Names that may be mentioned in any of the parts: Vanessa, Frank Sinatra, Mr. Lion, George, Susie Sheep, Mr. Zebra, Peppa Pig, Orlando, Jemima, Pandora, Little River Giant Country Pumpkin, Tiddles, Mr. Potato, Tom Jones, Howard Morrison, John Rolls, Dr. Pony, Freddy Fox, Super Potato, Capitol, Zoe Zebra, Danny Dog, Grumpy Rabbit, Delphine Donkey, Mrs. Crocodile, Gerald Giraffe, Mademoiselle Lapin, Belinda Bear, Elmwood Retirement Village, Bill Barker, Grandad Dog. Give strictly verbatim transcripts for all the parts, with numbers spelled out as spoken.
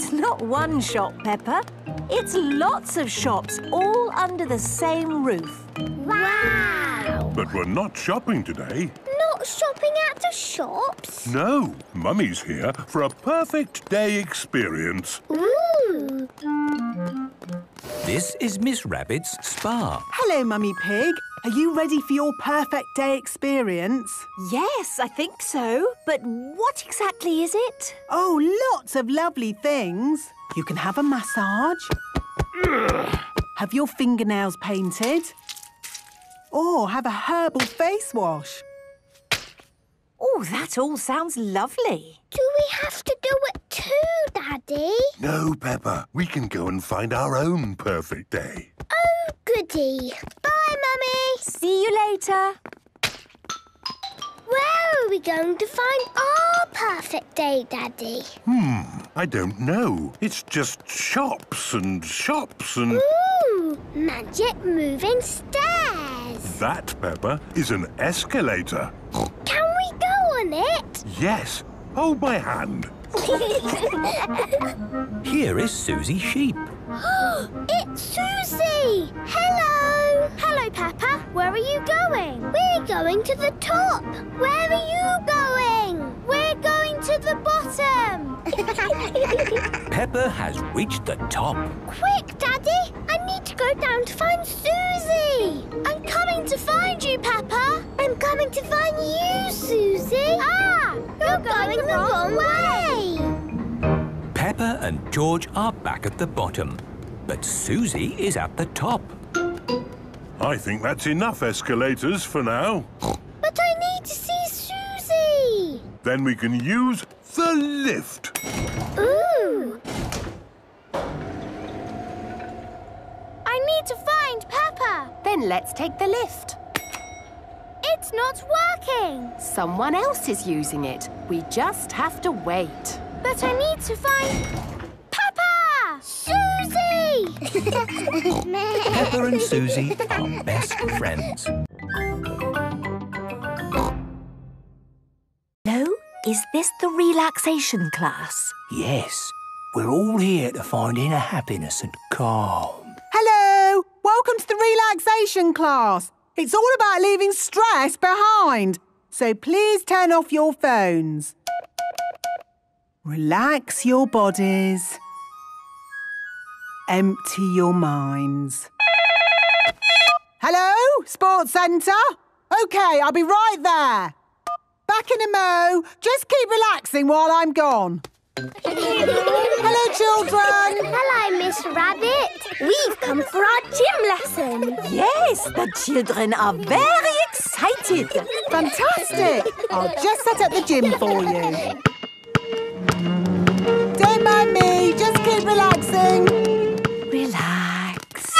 It's not one shop, Peppa. It's lots of shops, all under the same roof. Wow! But we're not shopping today. Not shopping at the shops? No. Mummy's here for a perfect day experience. Ooh! This is Miss Rabbit's spa. Hello, Mummy Pig. Are you ready for your perfect day experience? Yes, I think so. But what exactly is it? Oh, lots of lovely things. You can have a massage, have your fingernails painted, or have a herbal face wash. Oh, that all sounds lovely. Do we have to do it too, Daddy? No, Peppa. We can go and find our own perfect day. Oh, goody. Bye, Mummy. See you later. Where are we going to find our perfect day, Daddy? Hmm, I don't know. It's just shops and shops and... Ooh, magic moving stairs. That, Peppa, is an escalator. Can we go on it? Yes. Hold my hand. Here is Susie Sheep. It's Susie! Hello! Hello, Peppa. Where are you going? We're going to the top. Where are you going? We're going to the bottom. Peppa has reached the top. Quick, Daddy! I need to go down to find Susie. I'm coming to find you, Peppa. I'm coming to find you, Susie. Ah! You're going, going the wrong way. way. Peppa and George are back at the bottom, but Susie is at the top. I think that's enough escalators for now. But I need to see Susie. Then we can use the lift. Ooh. I need to find Peppa. Then let's take the lift. It's not working. Someone else is using it. We just have to wait. But I need to find... Peppa! Susie! Peppa and Susie are best friends. Hello? Is this the relaxation class? Yes. We're all here to find inner happiness and calm. Hello! Welcome to the relaxation class. It's all about leaving stress behind. So please turn off your phones. Relax your bodies. Empty your minds. Hello, Sports Centre? OK, I'll be right there. Back in a mo. Just keep relaxing while I'm gone. Hello, children. Hello, Miss Rabbit. We've come for our gym lesson. Yes, the children are very excited. Fantastic. I'll just set up the gym for you. Don't mind me, just keep relaxing. Relax.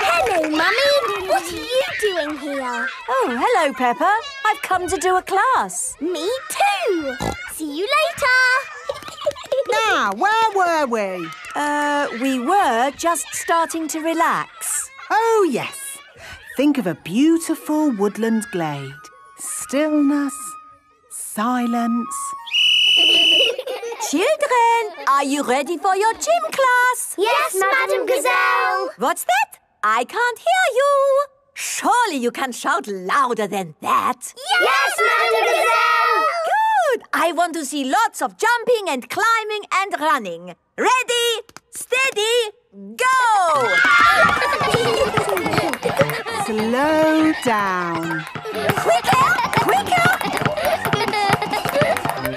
Hello, Mummy. What are you doing here? Oh, hello, Peppa. I've come to do a class. Me too. See you later. Now, where were we? Uh, we were just starting to relax. Oh, yes. Think of a beautiful woodland glade. Stillness, silence... Children, are you ready for your gym class? Yes, Madame Gazelle. What's that? I can't hear you. Surely you can shout louder than that. Yes, yes Madame Gazelle. Good. I want to see lots of jumping and climbing and running. Ready, steady, go. Slow down. Quicker, quicker.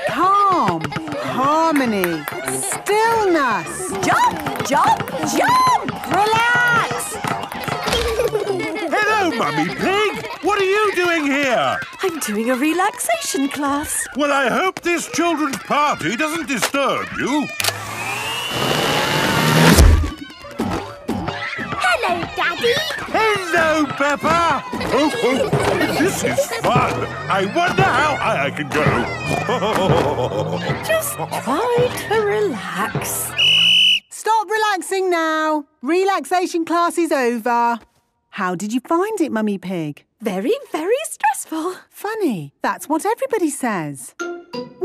Calm. Harmony. Stillness. Jump, jump, jump! Relax! Hello, Mummy Pig. What are you doing here? I'm doing a relaxation class. Well, I hope this children's party doesn't disturb you. Hello, Daddy. Hello, Peppa. Oh, oh, this is fun. I wonder how high I can go. Just try to relax. Stop relaxing now. Relaxation class is over. How did you find it, Mummy Pig? Very, very stressful. Funny. That's what everybody says.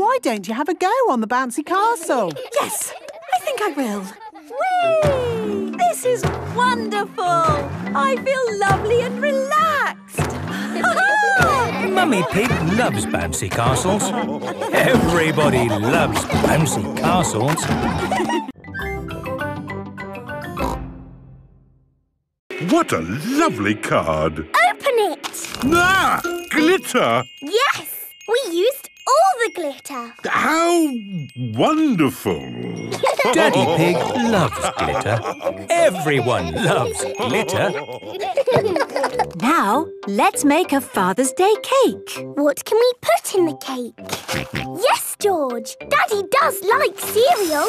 Why don't you have a go on the bouncy castle? Yes, I think I will. Whee! This is wonderful. I feel lovely and relaxed. Mummy Pig loves bouncy castles. Everybody loves bouncy castles. What a lovely card. Open it. Ah! Glitter! Yes! We used all the glitter. How wonderful. Daddy Pig loves glitter. Everyone loves glitter. Now, let's make a Father's Day cake. What can we put in the cake? Yes, George. Daddy does like cereal.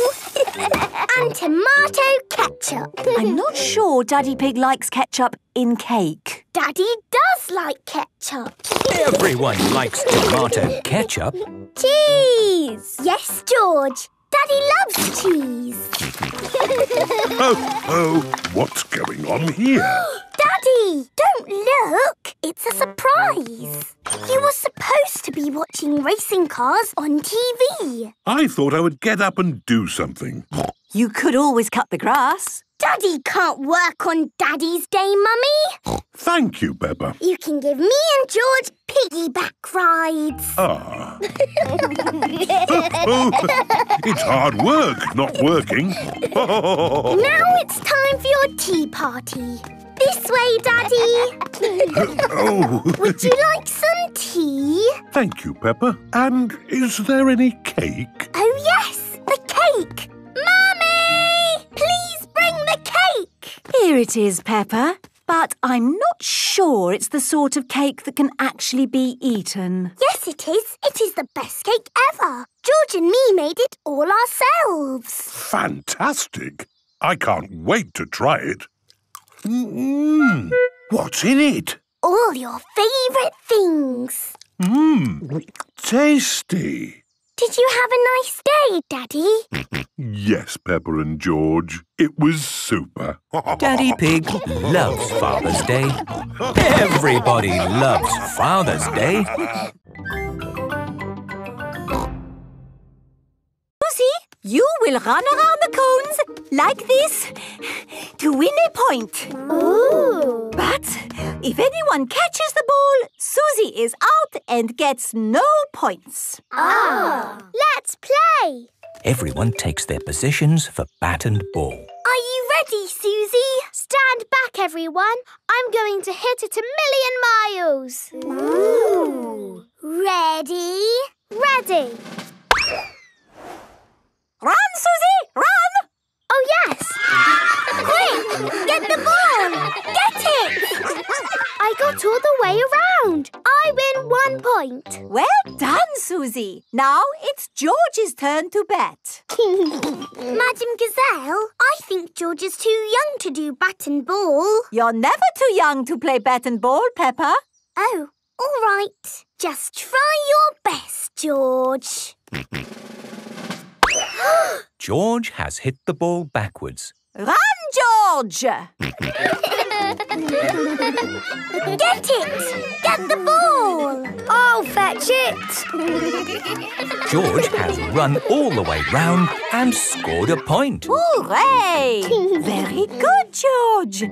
And tomato ketchup. I'm not sure Daddy Pig likes ketchup in cake. Daddy does like ketchup. Everyone likes tomato ketchup. Cheese! Yes, George. Daddy loves cheese. Oh, oh, what's going on here? Daddy, don't look. It's a surprise. You were supposed to be watching racing cars on T V. I thought I would get up and do something. You could always cut the grass. Daddy can't work on Daddy's Day, Mummy. Thank you, Peppa. You can give me and George piggyback rides. Ah. Oh, it's hard work, not working. Now it's time for your tea party. This way, Daddy. Oh. Would you like some tea? Thank you, Peppa. And is there any cake? Oh, yes, the cake. Mummy! Please bring the cake! Here it is, Peppa. But I'm not sure it's the sort of cake that can actually be eaten. Yes, it is. It is the best cake ever. George and me made it all ourselves. Fantastic. I can't wait to try it. Mm-mm. What's in it? All your favourite things. Mmm, tasty. Did you have a nice day, Daddy? Yes, Peppa and George. It was super. Daddy Pig loves Father's Day. Everybody loves Father's Day. Susie, you will run around the cones like this to win a point. Ooh. But if anyone catches the ball, Susie is out and gets no points. Ah! Oh. Let's play! Everyone takes their positions for bat and ball. Are you ready, Susie? Stand back, everyone. I'm going to hit it a million miles. Ooh! Ready? Ready! Run, Susie! Run! Oh, yes! Quick! Get the ball! Get it! I got all the way around. I win one point. Well done, Susie. Now it's George's turn to bat. Madame Gazelle, I think George is too young to do bat and ball. You're never too young to play bat and ball, Peppa. Oh, all right. Just try your best, George. George has hit the ball backwards. Run, George! Get it! Get the ball! I'll fetch it! George has run all the way round and scored a point. Hooray! Very good, George.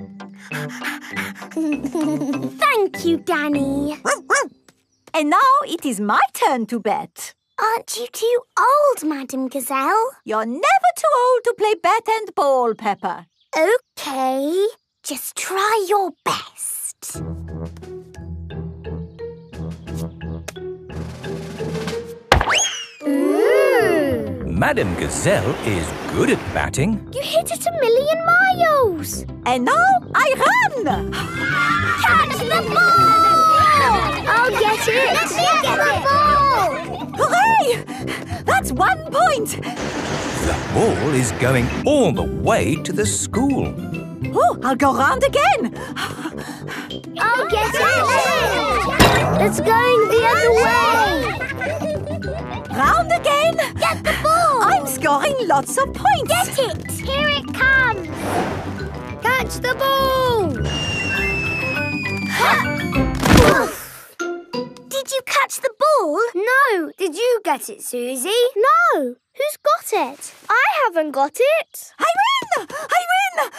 Thank you, Danny. And now it is my turn to bet. Aren't you too old, Madame Gazelle? You're never too old to play bat and ball, Peppa. OK. Just try your best. Ooh. Madame Gazelle is good at batting. You hit it a million miles. And now I run! Catch the ball! I'll get it. Let me get the ball! Hooray! That's one point! The ball is going all the way to the school. Oh, I'll go round again. I'll get it! It's going the other way! Round again! Get the ball! I'm scoring lots of points! Get it! Here it comes! Catch the ball! Ha! Did you catch the ball? No. Did you get it, Susie? No. Who's got it? I haven't got it. I win! I win!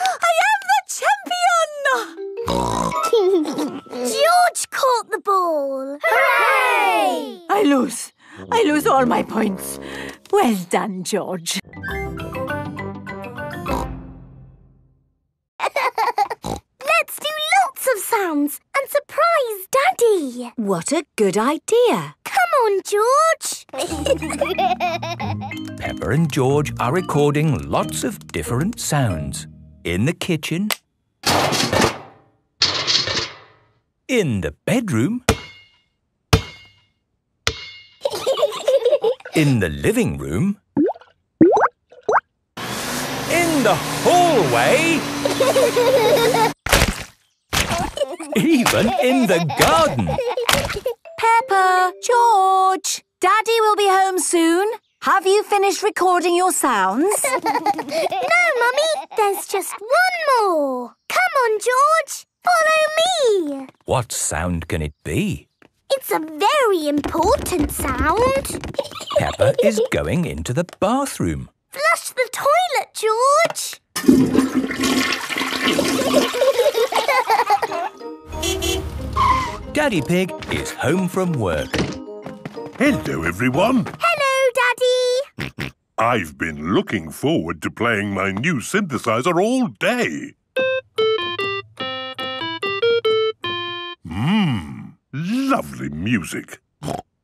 I am the champion! George caught the ball. Hooray! I lose. I lose all my points. Well done, George. Let's do lots of sounds and surprise Daddy. What a good idea. Come on, George. Peppa and George are recording lots of different sounds. In the kitchen. In the bedroom. In the living room. In the hallway. Even in the garden. Peppa, George, Daddy will be home soon. Have you finished recording your sounds? No, Mummy, there's just one more. Come on, George, follow me. What sound can it be? It's a very important sound. Peppa is going into the bathroom. Flush the toilet, George. Daddy Pig is home from work. Hello, everyone. Hello, Daddy. I've been looking forward to playing my new synthesizer all day. Mmm. Lovely music.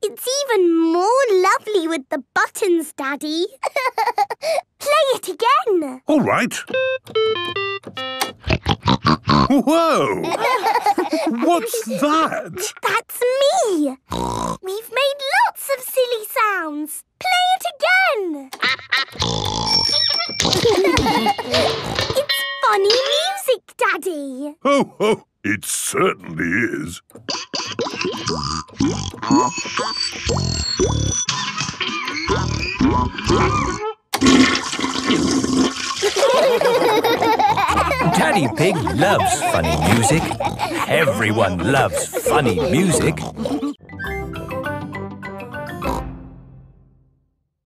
It's even more lovely with the buttons, Daddy. Play it again. All right. Whoa! What's that? That's me. We've made lots of silly sounds. Play it again. It's funny music, Daddy. Ho, ho. It certainly is. Daddy Pig loves funny music. Everyone loves funny music.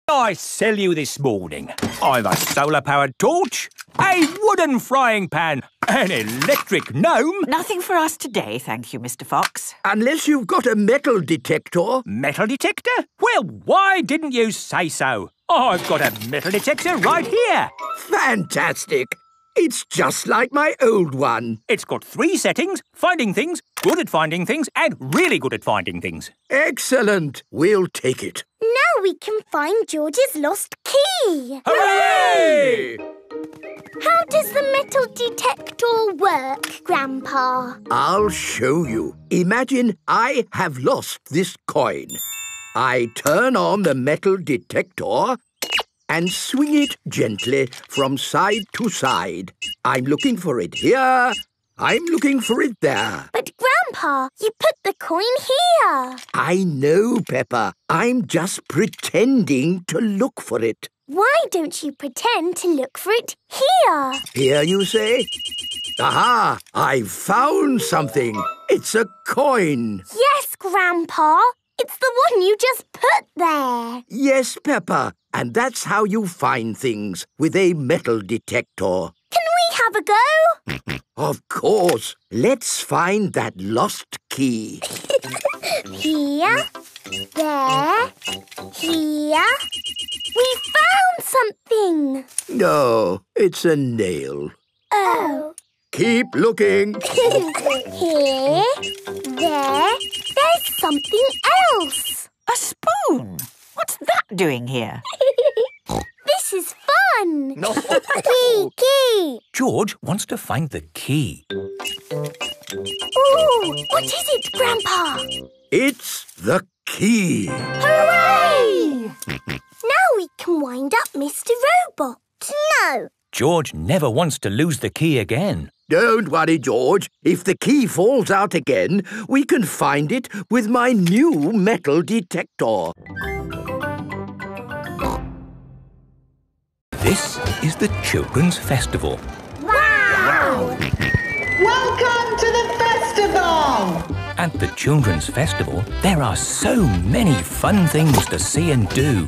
I sell you this morning. I've a solar-powered torch, a wooden frying pan, an electric gnome. Nothing for us today, thank you, Mister Fox. Unless you've got a metal detector. Metal detector? Well, why didn't you say so? I've got a metal detector right here. Fantastic. It's just like my old one. It's got three settings: finding things, good at finding things, and really good at finding things. Excellent. We'll take it. Now we can find George's lost key. Hooray! How does the metal detector work, Grandpa? I'll show you. Imagine I have lost this coin. I turn on the metal detector and swing it gently from side to side. I'm looking for it here. I'm looking for it there. But, Grandpa, you put the coin here. I know, Peppa. I'm just pretending to look for it. Why don't you pretend to look for it here? Here, you say? Aha! I've found something. It's a coin. Yes, Grandpa. It's the one you just put there. Yes, Peppa. And that's how you find things, with a metal detector. Can we have a go? Of course. Let's find that lost key. Here, there, here. We found something. No, it's a nail. Oh. Keep looking. Here, there, there's something else. A spoon. What's that doing here? This is fun! No. Key, key! George wants to find the key. Ooh! What is it, Grandpa? It's the key! Hooray! Now we can wind up Mister Robot. No! George never wants to lose the key again. Don't worry, George. If the key falls out again, we can find it with my new metal detector. This is the Children's Festival. Wow! Welcome to the festival! At the children's festival, there are so many fun things to see and do.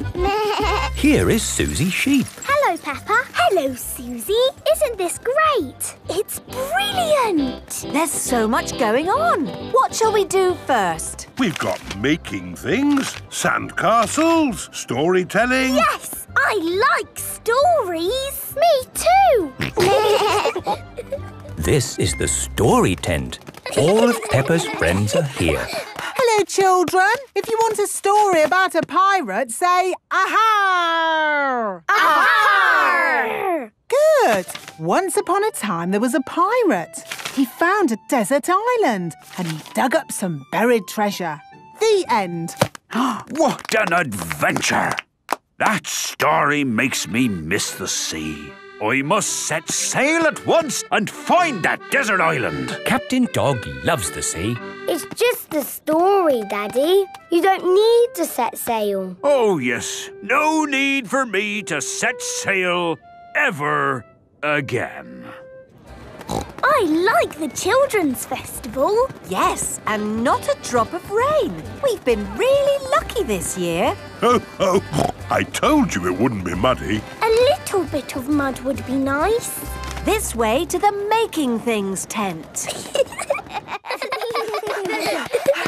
Here is Susie Sheep. Hello, Peppa. Hello, Susie. Isn't this great? It's brilliant. There's so much going on. What shall we do first? We've got making things, sandcastles, storytelling. Yes, I like stories. Me too. This is the story tent. All of Peppa's friends are here. Hello, children. If you want a story about a pirate, say, ahar! Ahar! Good. Once upon a time, there was a pirate. He found a desert island and he dug up some buried treasure. The end. What an adventure! That story makes me miss the sea. I must set sail at once and find that desert island. Captain Dog loves the sea. It's just a story, Daddy. You don't need to set sail. Oh, yes. No need for me to set sail ever again. I like the children's festival. Yes, and not a drop of rain. We've been really lucky this year. Oh, oh. I told you it wouldn't be muddy. A little bit of mud would be nice. This way to the making things tent.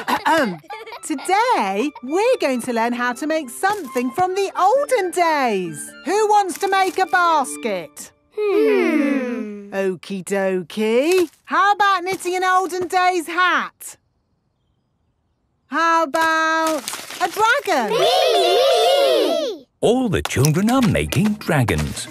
uh, um, today, we're going to learn how to make something from the olden days. Who wants to make a basket? Hmm. Okie dokie. How about knitting an olden days hat? How about a dragon? Me! All the children are making dragons.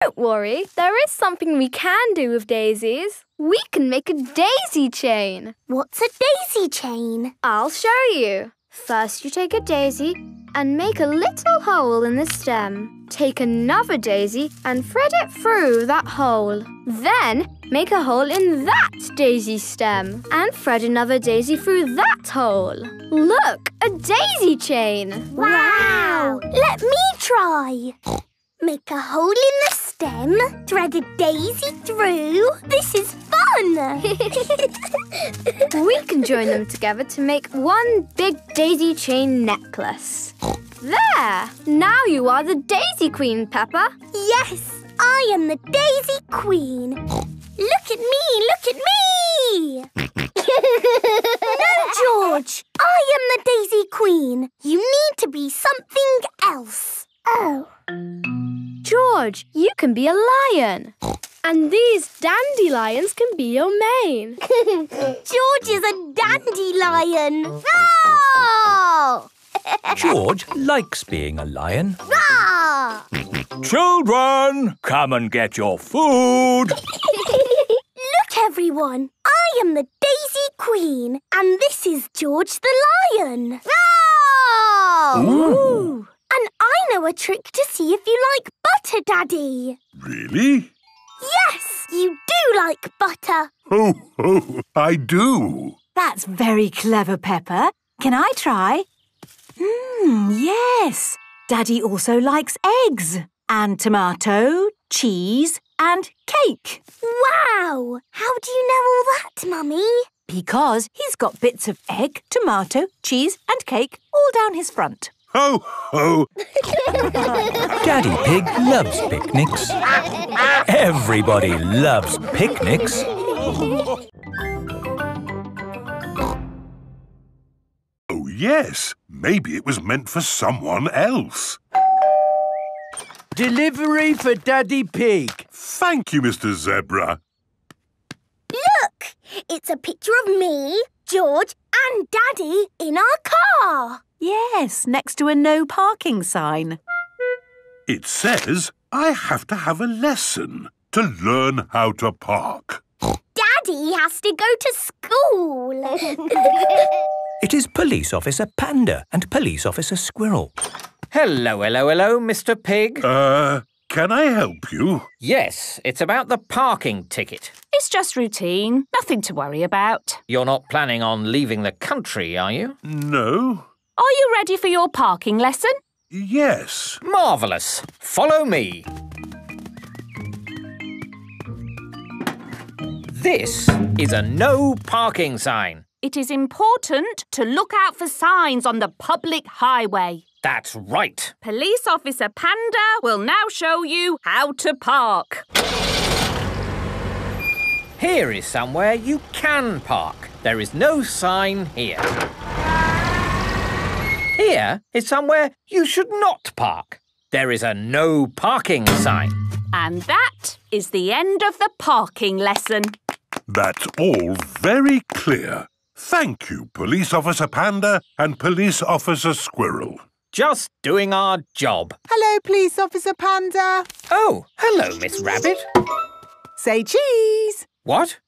Don't worry, there is something we can do with daisies. We can make a daisy chain. What's a daisy chain? I'll show you. First, you take a daisy and make a little hole in the stem. Take another daisy and thread it through that hole. Then, make a hole in that daisy stem and thread another daisy through that hole. Look, a daisy chain! Wow! Let me try! Make a hole in the stem, thread a daisy through. This is fun! We can join them together to make one big daisy chain necklace. There! Now you are the Daisy Queen, Peppa. Yes, I am the Daisy Queen. Look at me, look at me! No, George, I am the Daisy Queen. You need to be something else. Oh. George, you can be a lion. And these dandelions can be your mane. George is a dandelion. Oh! George likes being a lion. Ah! Children, come and get your food. Look, everyone. I am the Daisy Queen. And this is George the Lion. Ah! Ooh. And I know a trick to see if you like butter, Daddy. Really? Yes, you do like butter. Oh, oh, I do. That's very clever, Peppa. Can I try? Hmm, yes. Daddy also likes eggs and tomato, cheese and cake. Wow! How do you know all that, Mummy? Because he's got bits of egg, tomato, cheese and cake all down his front. Ho, ho! Daddy Pig loves picnics. Everybody loves picnics. Oh, yes. Maybe it was meant for someone else. Delivery for Daddy Pig. Thank you, Mister Zebra. Look! It's a picture of me, George and Daddy in our car. Yes, next to a no parking sign. It says I have to have a lesson to learn how to park. Daddy has to go to school. It is Police Officer Panda and Police Officer Squirrel. Hello, hello, hello, Mister Pig. Uh, can I help you? Yes, it's about the parking ticket. It's just routine, nothing to worry about. You're not planning on leaving the country, are you? No. Are you ready for your parking lesson? Yes. Marvellous. Follow me. This is a no parking sign. It is important to look out for signs on the public highway. That's right. Police Officer Panda will now show you how to park. Here is somewhere you can park. There is no sign here. Here is somewhere you should not park. There is a no parking sign. And that is the end of the parking lesson. That's all very clear. Thank you, Police Officer Panda and Police Officer Squirrel. Just doing our job. Hello, Police Officer Panda. Oh, hello, Miss Rabbit. Say cheese. What?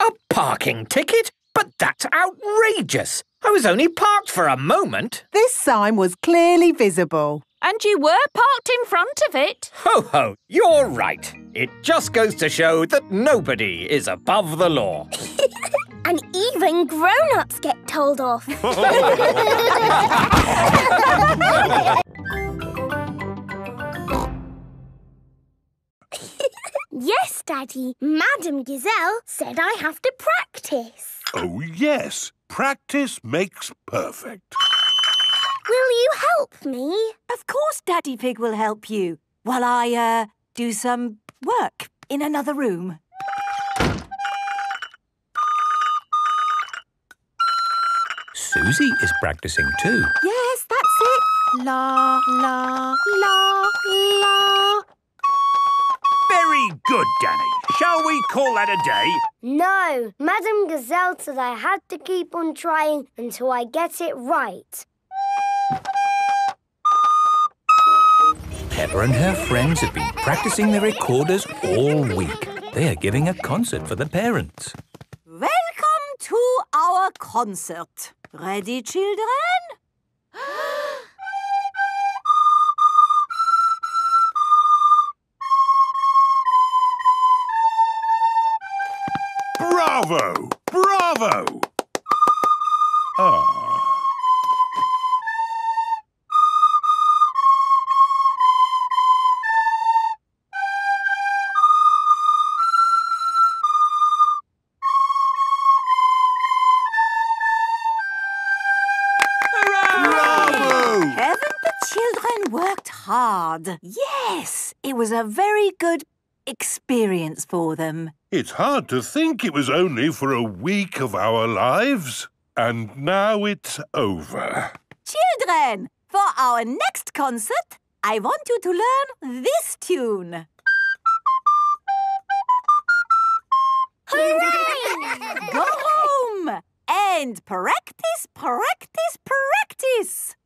A parking ticket? But that's outrageous. I was only parked for a moment. This sign was clearly visible. And you were parked in front of it. Ho ho, you're right. It just goes to show that nobody is above the law. And even grown-ups get told off. Yes, Daddy. Madame Gazelle said I have to practice. Oh, yes. Practice makes perfect. Will you help me? Of course Daddy Pig will help you while I, uh, do some work in another room. Susie is practicing too. Yes, that's it. La, la, la, la. Very good, Danny. Shall we call that a day? No. Madame Gazelle said I had to keep on trying until I get it right. Peppa and her friends have been practicing the recorders all week. They are giving a concert for the parents. Welcome to our concert. Ready, children? Bravo! Bravo! Ah. Hooray! Bravo! Haven't the children worked hard? Yes, it was a very good experience for them. It's hard to think it was only for a week of our lives. And now it's over. Children, for our next concert, I want you to learn this tune. Hooray! Go home and practice, practice, practice.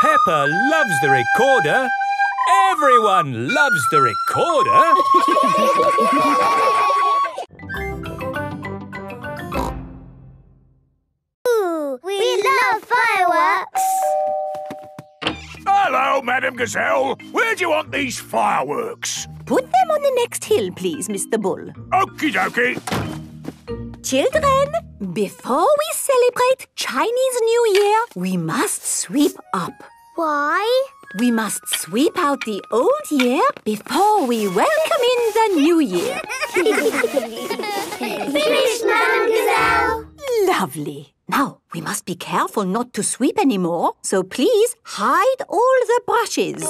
Peppa loves the recorder. Everyone loves the recorder. Ooh, we, we love fireworks. Hello, Madame Gazelle. Where do you want these fireworks? Put them on the next hill, please, Mister Bull. Okie dokie. Children, before we celebrate Chinese New Year, we must sweep up. Why? We must sweep out the old year before we welcome in the new year. Finish, Madame Gazelle! Lovely. Now, we must be careful not to sweep anymore, so please hide all the brushes.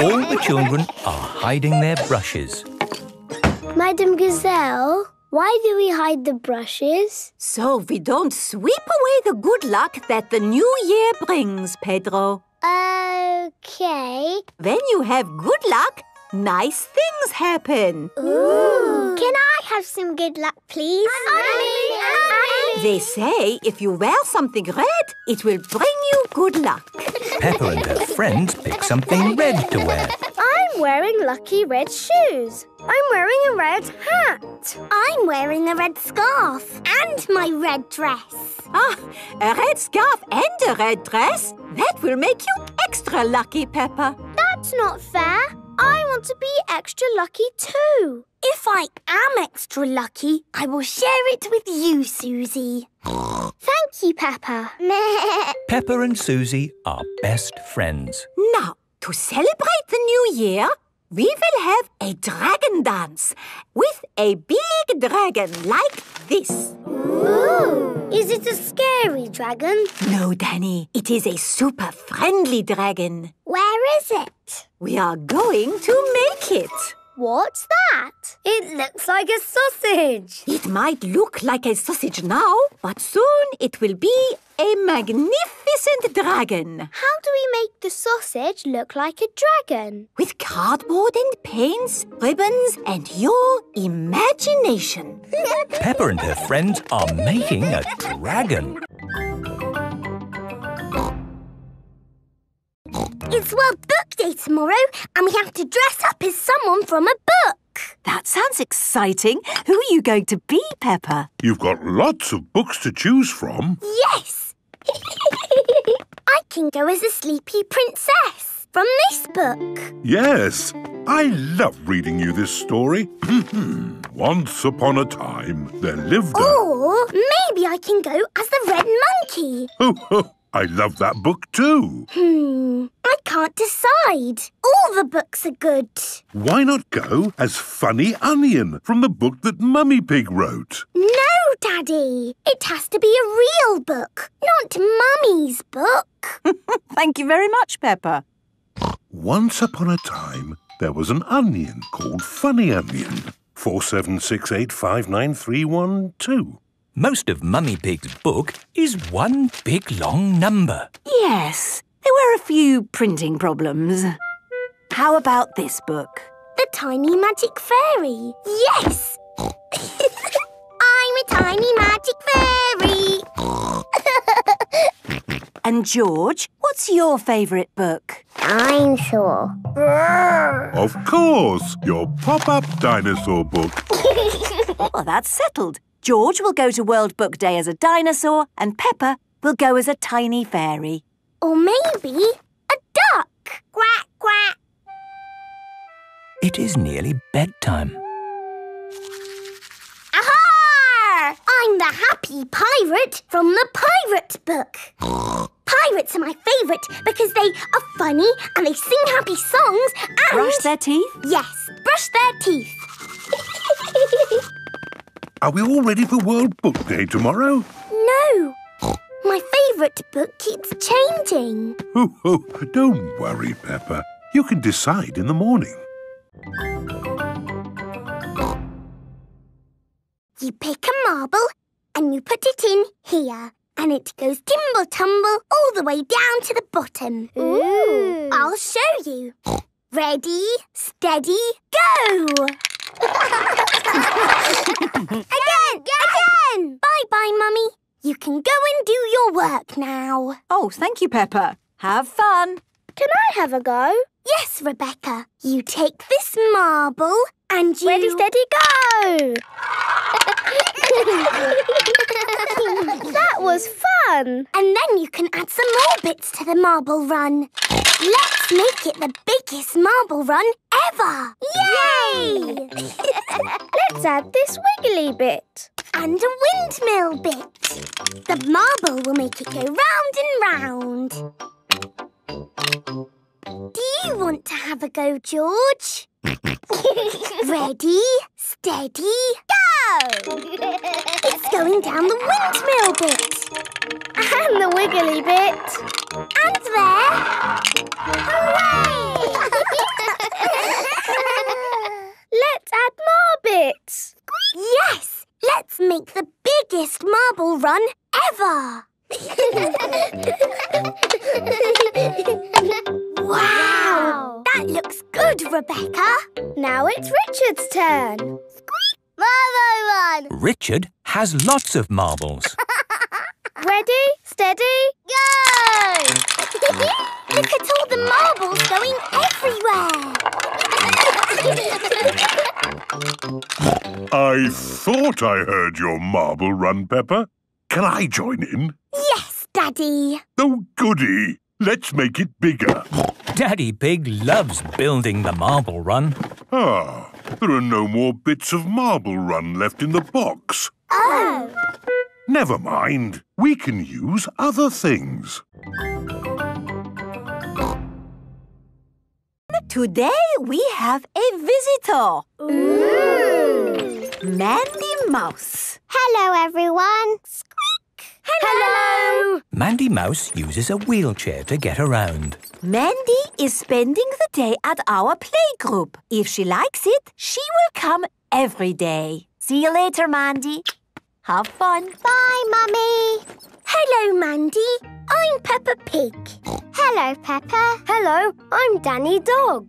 All the children are hiding their brushes. Madame Gazelle, why do we hide the brushes? So we don't sweep away the good luck that the new year brings, Pedro. Okay. When you have good luck, nice things happen. Ooh. Can I have some good luck, please? I mean, I mean. They say if you wear something red, it will bring you good luck. Peppa and her friends pick something red to wear. I'm wearing lucky red shoes. I'm wearing a red hat. I'm wearing a red scarf and my red dress. Ah, a red scarf and a red dress? That will make you extra lucky, Peppa. That's not fair. I want to be extra lucky too. If I am extra lucky, I will share it with you, Susie. Thank you, Peppa. Peppa and Susie are best friends. Now, to celebrate the new year, We will have a dragon dance with a big dragon like this. Ooh! Is it a scary dragon? No, Danny. It is a super friendly dragon. Where is it? We are going to make it. What's that? It looks like a sausage. It might look like a sausage now, but soon it will be a magnificent dragon. How do we make the sausage look like a dragon? With cardboard and paints, ribbons and your imagination. Peppa and her friends are making a dragon. It's World Book Day tomorrow and we have to dress up as someone from a book. That sounds exciting. Who are you going to be, Peppa? You've got lots of books to choose from. Yes! I can go as a sleepy princess from this book. Yes, I love reading you this story. Once upon a time, there lived a... Or maybe I can go as the red monkey. Ho, ho. I love that book too. Hmm, I can't decide. All the books are good. Why not go as Funny Onion from the book that Mummy Pig wrote? No, Daddy. It has to be a real book, not Mummy's book. Thank you very much, Peppa. Once upon a time, there was an onion called Funny Onion. four seven six eight five nine three one two. Most of Mummy Pig's book is one big long number. Yes, there were a few printing problems. How about this book? The Tiny Magic Fairy. Yes! I'm a tiny magic fairy. And George, what's your favourite book? Dinosaur. Of course, your pop-up dinosaur book. Well, that's settled. George will go to World Book Day as a dinosaur and Peppa will go as a tiny fairy. Or maybe a duck. Quack, quack. It is nearly bedtime. Aha! I'm the happy pirate from the pirate book. Pirates are my favourite because they are funny and they sing happy songs and... Brush their teeth? Yes, brush their teeth. Are we all ready for World Book Day tomorrow? No. My favourite book keeps changing. Oh, oh, don't worry, Peppa. You can decide in the morning. You pick a marble and you put it in here. And it goes timble-tumble all the way down to the bottom. Ooh. I'll show you. Ready, steady, go! Again! Again! Bye-bye, Mummy. You can go and do your work now. Oh, thank you, Peppa. Have fun. Can I have a go? Yes, Rebecca. You take this marble and you... Ready, steady, go! That was fun. And then you can add some more bits to the marble run. Let's make it the biggest marble run ever! Yay! Let's add this wiggly bit. And a windmill bit. The marble will make it go round and round. Do you want to have a go, George? Ready, steady, go! It's going down the windmill bit. And the wiggly bit. And there. Hooray! Let's add more bits. Yes! Let's make the biggest marble run ever. Wow! That looks good, Rebecca. Now it's Richard's turn. Squeak! Marble run! Richard has lots of marbles. Ready, steady, go! Look at all the marbles going everywhere. I thought I heard your marble run, Peppa. Can I join in? Yes, Daddy. Oh, goody. Let's make it bigger. Daddy Pig loves building the marble run. Ah, there are no more bits of marble run left in the box. Oh. Never mind. We can use other things. The Today we have a visitor. Ooh. Mandy Mouse. Hello, everyone. Squeak. Hello. Hello. Mandy Mouse uses a wheelchair to get around. Mandy is spending the day at our playgroup. If she likes it, she will come every day. See you later, Mandy. Have fun. Bye, Mummy. Hello, Mandy. I'm Peppa Pig. Hello, Peppa. Hello, I'm Danny Dog.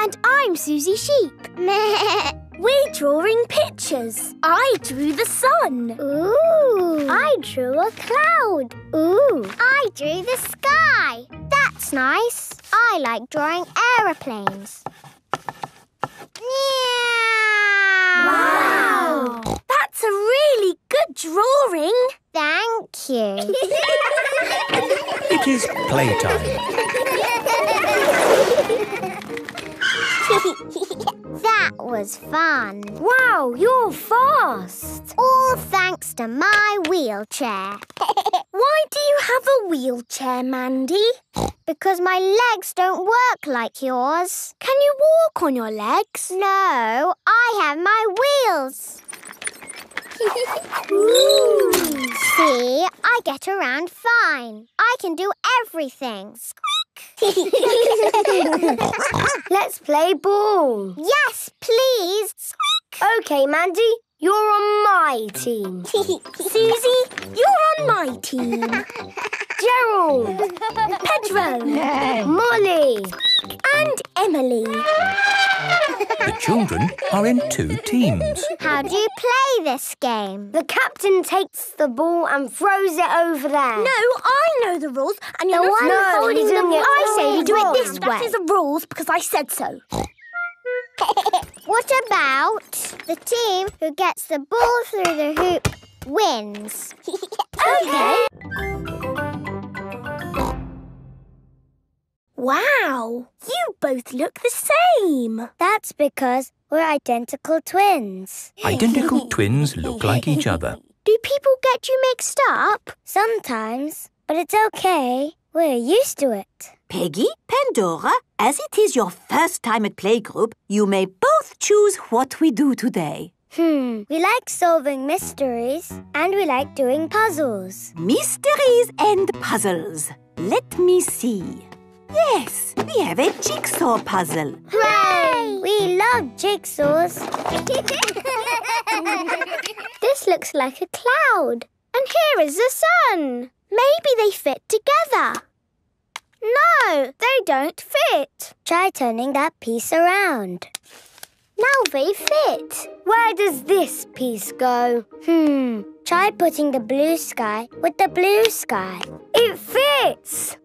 And I'm Susie Sheep. We're drawing pictures. I drew the sun. Ooh. I drew a cloud. Ooh. I drew the sky. That's nice. I like drawing aeroplanes. Wow. Wow. That's a really good drawing. Thank you. It is playtime. That was fun. Wow, you're fast. All thanks to my wheelchair. Why do you have a wheelchair, Mandy? Because my legs don't work like yours. Can you walk on your legs? No, I have my wheels. Ooh. See, I get around fine. I can do everything. Squeak! Let's play ball. Yes, please. Squeak! Okay, Mandy, you're on my team. Susie, you're on my team. Gerald, Pedro, no. Molly, and Emily. The children are in two teams. How do you play this game? The captain takes the ball and throws it over there. No, I know the rules, and you're the not one no, holding the ball. I say you do it this way. That is the rules because I said so. What about the team who gets the ball through the hoop wins? Okay. Wow, you both look the same. That's because we're identical twins. Identical twins look like each other. Do people get you mixed up? Sometimes, but it's okay. We're used to it. Piggy, Pandora, as it is your first time at playgroup, you may both choose what we do today. Hmm, we like solving mysteries and we like doing puzzles. Mysteries and puzzles. Let me see. Yes, we have a jigsaw puzzle. Hooray! We love jigsaws. This looks like a cloud. And here is the sun. Maybe they fit together. No, they don't fit. Try turning that piece around. Now they fit. Where does this piece go? Hmm, try putting the blue sky with the blue sky. It fits!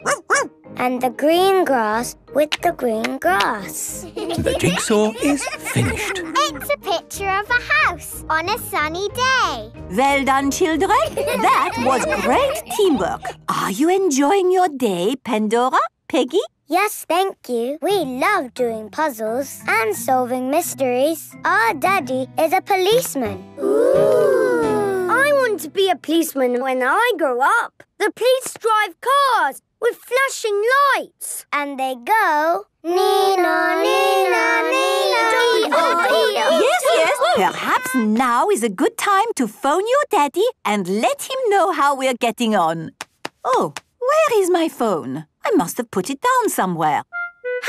And the green grass with the green grass. The jigsaw is finished. It's a picture of a house on a sunny day. Well done, children. That was great teamwork. Are you enjoying your day, Pandora, Piggy? Yes, thank you. We love doing puzzles and solving mysteries. Our daddy is a policeman. Ooh! I want to be a policeman when I grow up. The police drive cars with flashing lights. And they go... Nina, Nina, Nina, Nina. Yes, yes. Perhaps now is a good time to phone your daddy and let him know how we're getting on. Oh, where is my phone? I must have put it down somewhere.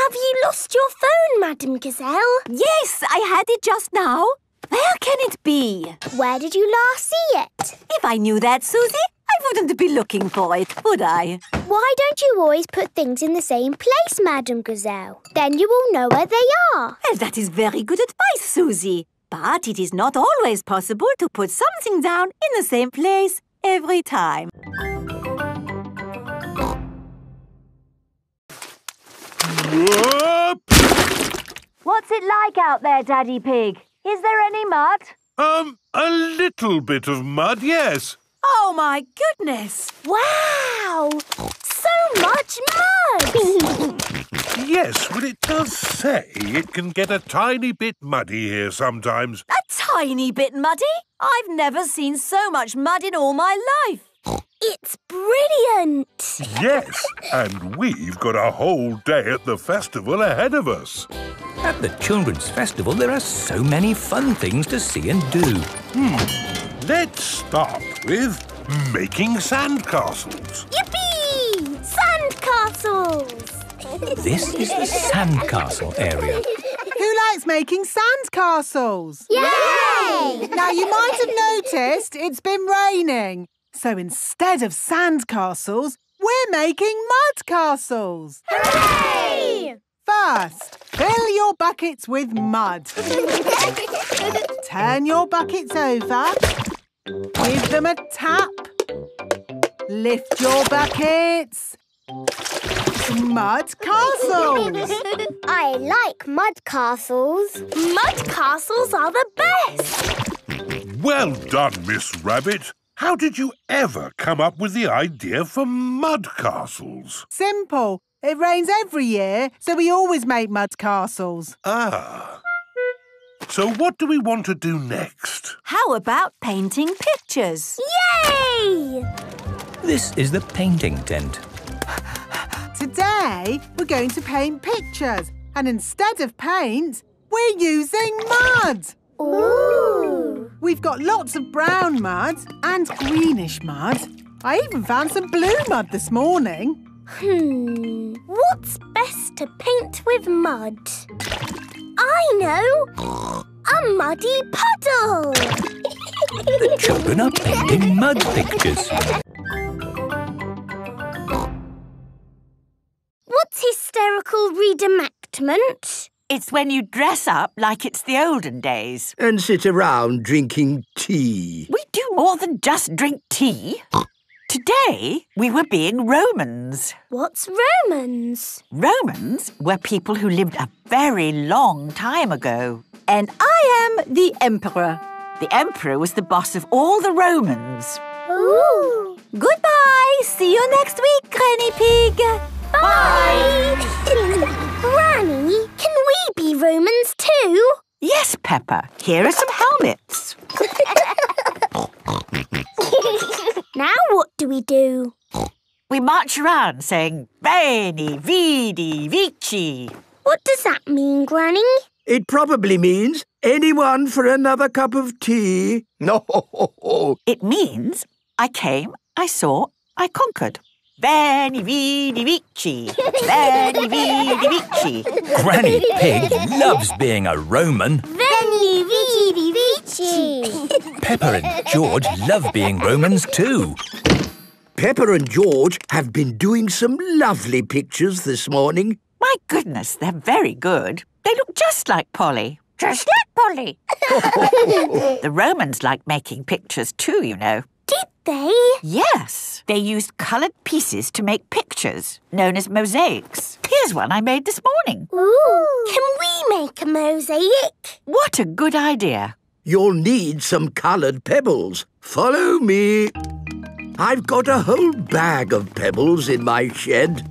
Have you lost your phone, Madame Gazelle? Yes, I had it just now. Where can it be? Where did you last see it? If I knew that, Susie, I wouldn't be looking for it, would I? Why don't you always put things in the same place, Madame Gazelle? Then you will know where they are. Well, that is very good advice, Susie. But it is not always possible to put something down in the same place every time. Whoop! What's it like out there, Daddy Pig? Is there any mud? Um, a little bit of mud, yes. Oh, my goodness! Wow! So much mud! Yes, but it does say it can get a tiny bit muddy here sometimes. A tiny bit muddy? I've never seen so much mud in all my life. It's brilliant! Yes, and we've got a whole day at the festival ahead of us. At the children's festival, there are so many fun things to see and do. Hmm. Let's start with making sandcastles. Yippee! Sandcastles! This is the sandcastle area. Who likes making sandcastles? Yay! Now, you might have noticed it's been raining. So instead of sandcastles, we're making mud castles. Hooray! First, fill your buckets with mud. Turn your buckets over. Give them a tap. Lift your buckets. Mud castles! I like mud castles. Mud castles are the best! Well done, Miss Rabbit. How did you ever come up with the idea for mud castles? Simple. It rains every year, so we always make mud castles. Ah. So what do we want to do next? How about painting pictures? Yay! This is the painting tent. Today, we're going to paint pictures. And instead of paint, we're using mud. Ooh! We've got lots of brown mud and greenish mud. I even found some blue mud this morning. Hmm. What's best to paint with mud? I know! A muddy puddle! The children are painting mud pictures. What's hysterical reenactment? It's when you dress up like it's the olden days. And sit around drinking tea. We do more than just drink tea. Today, we were being Romans. What's Romans? Romans were people who lived a very long time ago. And I am the Emperor. The Emperor was the boss of all the Romans. Ooh! Goodbye! See you next week, Granny Pig! Bye! Granny, can we be Romans too? Yes, Peppa. Here are some helmets. Now what do we do? We march around saying, Bene, Vidi, Vici. What does that mean, Granny? It probably means, anyone for another cup of tea. No. It means, I came, I saw, I conquered. Bene, Vidi, Vici. Bene, Vidi, Vici. Granny Pig loves being a Roman. Bene, Vidi, Vici. Peppa and George love being Romans too. Peppa and George have been doing some lovely pictures this morning. My goodness, they're very good. They look just like Polly. Just like Polly. The Romans liked making pictures too, you know. Did they? Yes. They used coloured pieces to make pictures, known as mosaics. Here's one I made this morning. Ooh. Can we make a mosaic? What a good idea. You'll need some coloured pebbles. Follow me. I've got a whole bag of pebbles in my shed.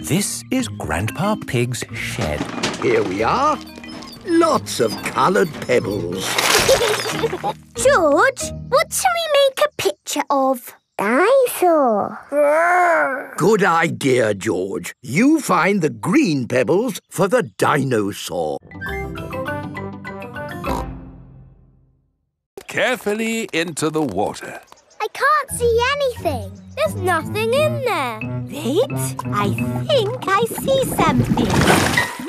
This is Grandpa Pig's shed. Here we are. Lots of coloured pebbles. George, what shall we make a picture of? Dinosaur. Good idea, George. You find the green pebbles for the dinosaur. Carefully into the water. I can't see anything. There's nothing in there. Wait, I think I see something.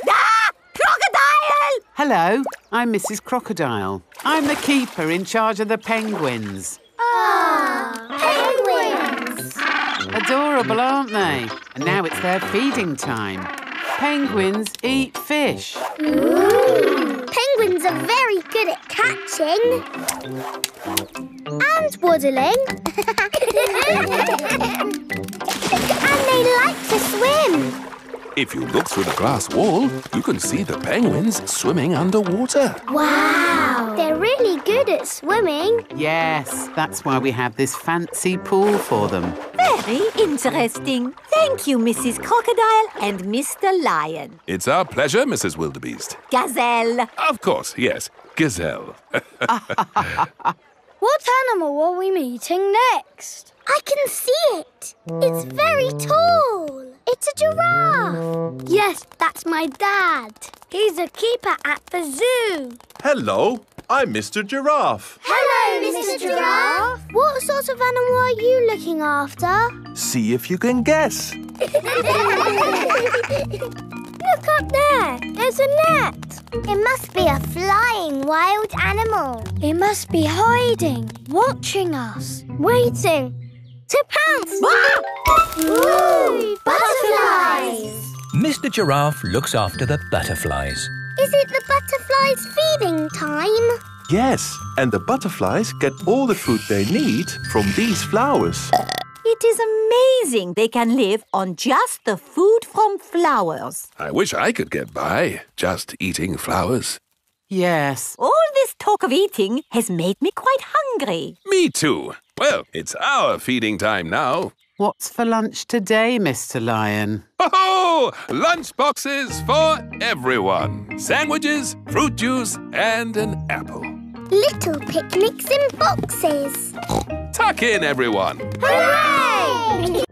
Ah! Crocodile! Hello, I'm Missus Crocodile. I'm the keeper in charge of the penguins. Ah, penguins! Adorable, aren't they? And now it's their feeding time. Penguins eat fish. Ooh. Penguins are very good at catching. And waddling. And they like to swim. If you look through the glass wall, you can see the penguins swimming underwater. Wow! They're really good at swimming. Yes, that's why we have this fancy pool for them. Very interesting. Thank you, Missus Crocodile and Mister Lion. It's our pleasure, Missus Wildebeest. Gazelle. Of course, yes. Gazelle. What animal are we meeting next? I can see it. It's very tall. It's a giraffe. Yes, that's my dad. He's a keeper at the zoo. Hello, I'm Mister Giraffe. Hello, Mister Giraffe. What sort of animal are you looking after? See if you can guess. Look up there. There's a net. It must be a flying wild animal. It must be hiding, watching us, waiting to pounce. Ooh, butterflies! Mister Giraffe looks after the butterflies. Is it the butterflies' feeding time? Yes, and the butterflies get all the food they need from these flowers. It is amazing they can live on just the food from flowers. I wish I could get by just eating flowers. Yes. All this talk of eating has made me quite hungry. Me too. Well, it's our feeding time now. What's for lunch today, Mister Lion? Ho-ho! Lunch boxes for everyone. Sandwiches, fruit juice and an apple. Little picnics in boxes. Tuck in, everyone. Hooray!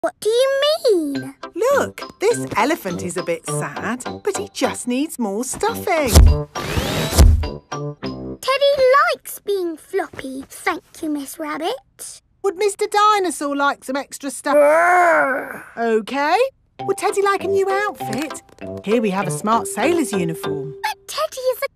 What do you mean? Look, this elephant is a bit sad, but he just needs more stuffing. Teddy likes being floppy, thank you, Miss Rabbit. Would Mister Dinosaur like some extra stuff? OK. Would Teddy like a new outfit? Here we have a smart sailor's uniform. But Teddy is a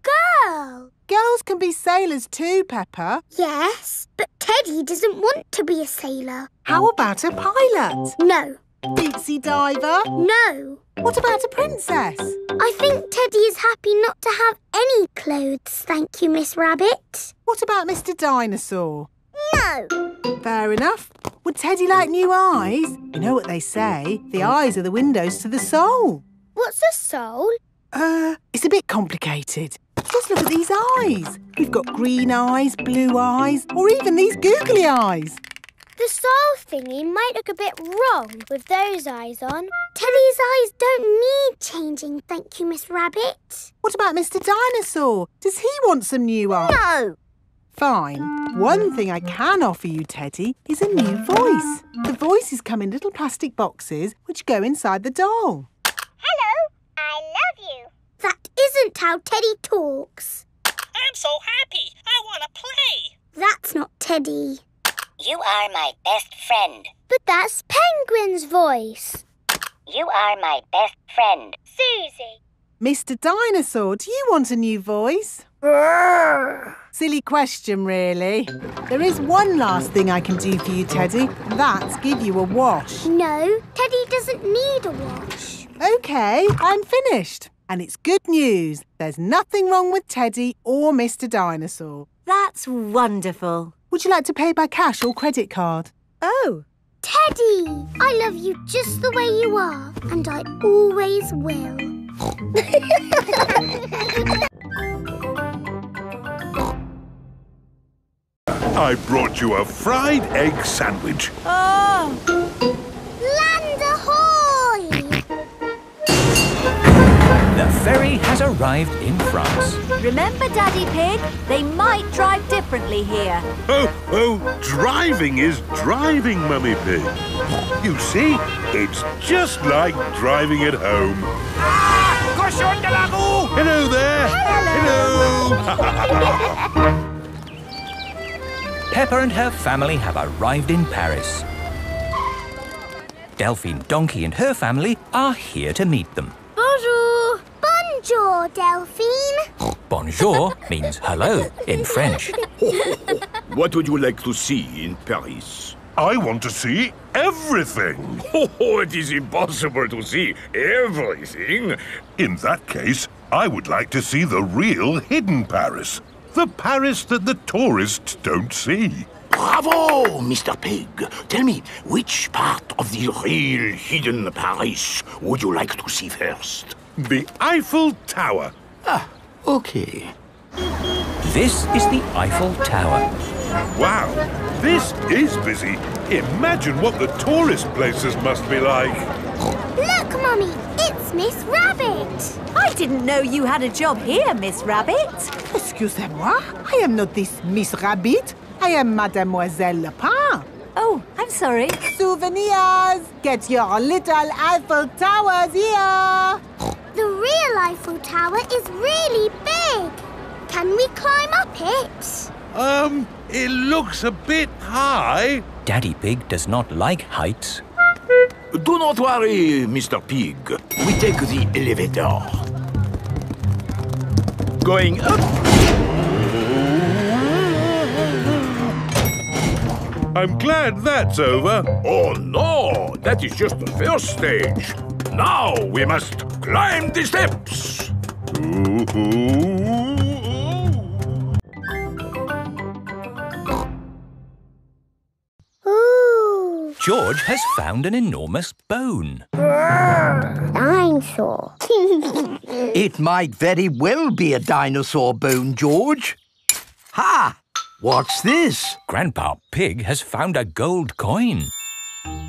girl. Girls can be sailors too, Peppa. Yes, but Teddy doesn't want to be a sailor. How about a pilot? No. Deep sea diver? No. What about a princess? I think Teddy is happy not to have any clothes, thank you, Miss Rabbit. What about Mister Dinosaur? No. Fair enough. Would Teddy like new eyes? You know what they say, the eyes are the windows to the soul. What's a soul? Uh, it's a bit complicated. Just look at these eyes. We've got green eyes, blue eyes, or even these googly eyes. The soul thingy might look a bit wrong with those eyes on. Teddy's eyes don't need changing, thank you, Miss Rabbit. What about Mister Dinosaur? Does he want some new eyes? No! Fine. One thing I can offer you, Teddy, is a new voice. The voices come in little plastic boxes which go inside the doll. Hello, I love you. That isn't how Teddy talks. I'm so happy. I want to play. That's not Teddy. You are my best friend. But that's Penguin's voice. You are my best friend. Susie. Mister Dinosaur, do you want a new voice? Silly question, really. There is one last thing I can do for you, Teddy. That's give you a wash. No, Teddy doesn't need a wash. OK, I'm finished. And it's good news. There's nothing wrong with Teddy or Mister Dinosaur. That's wonderful. Would you like to pay by cash or credit card? Oh. Teddy, I love you just the way you are, and I always will. I brought you a fried egg sandwich. Oh. Land ahoy! The ferry has arrived in France. Remember, Daddy Pig, they might drive differently here. Oh, oh, driving is driving, Mummy Pig. You see, it's just like driving at home. Ah, cochon de la roue! Hello there! Hello! Hello! Peppa and her family have arrived in Paris. Delphine Donkey and her family are here to meet them. Bonjour! Bonjour, Delphine. Bonjour means hello in French. What would you like to see in Paris? I want to see everything. Oh, it is impossible to see everything. In that case, I would like to see the real hidden Paris. The Paris that the tourists don't see. Bravo, Mister Pig. Tell me, which part of the real hidden Paris would you like to see first? The Eiffel Tower. Ah, okay. This is the Eiffel Tower. Wow, this is busy. Imagine what the tourist places must be like. Look, Mummy, it's Miss Rabbit. I didn't know you had a job here, Miss Rabbit. Excusez-moi, I am not this Miss Rabbit. I am Mademoiselle Lapin. Oh, I'm sorry. Souvenirs! Get your little Eiffel Towers here! The real Eiffel Tower is really big. Can we climb up it? Um, it looks a bit high. Daddy Pig does not like heights. Do not worry, Mister Pig. We take the elevator. Going up. I'm glad that's over. Oh, no. That is just the first stage. Now we must climb the steps. Ooh. George has found an enormous bone. Ah, dinosaur. It might very well be a dinosaur bone, George. Ha! What's this? Grandpa Pig has found a gold coin.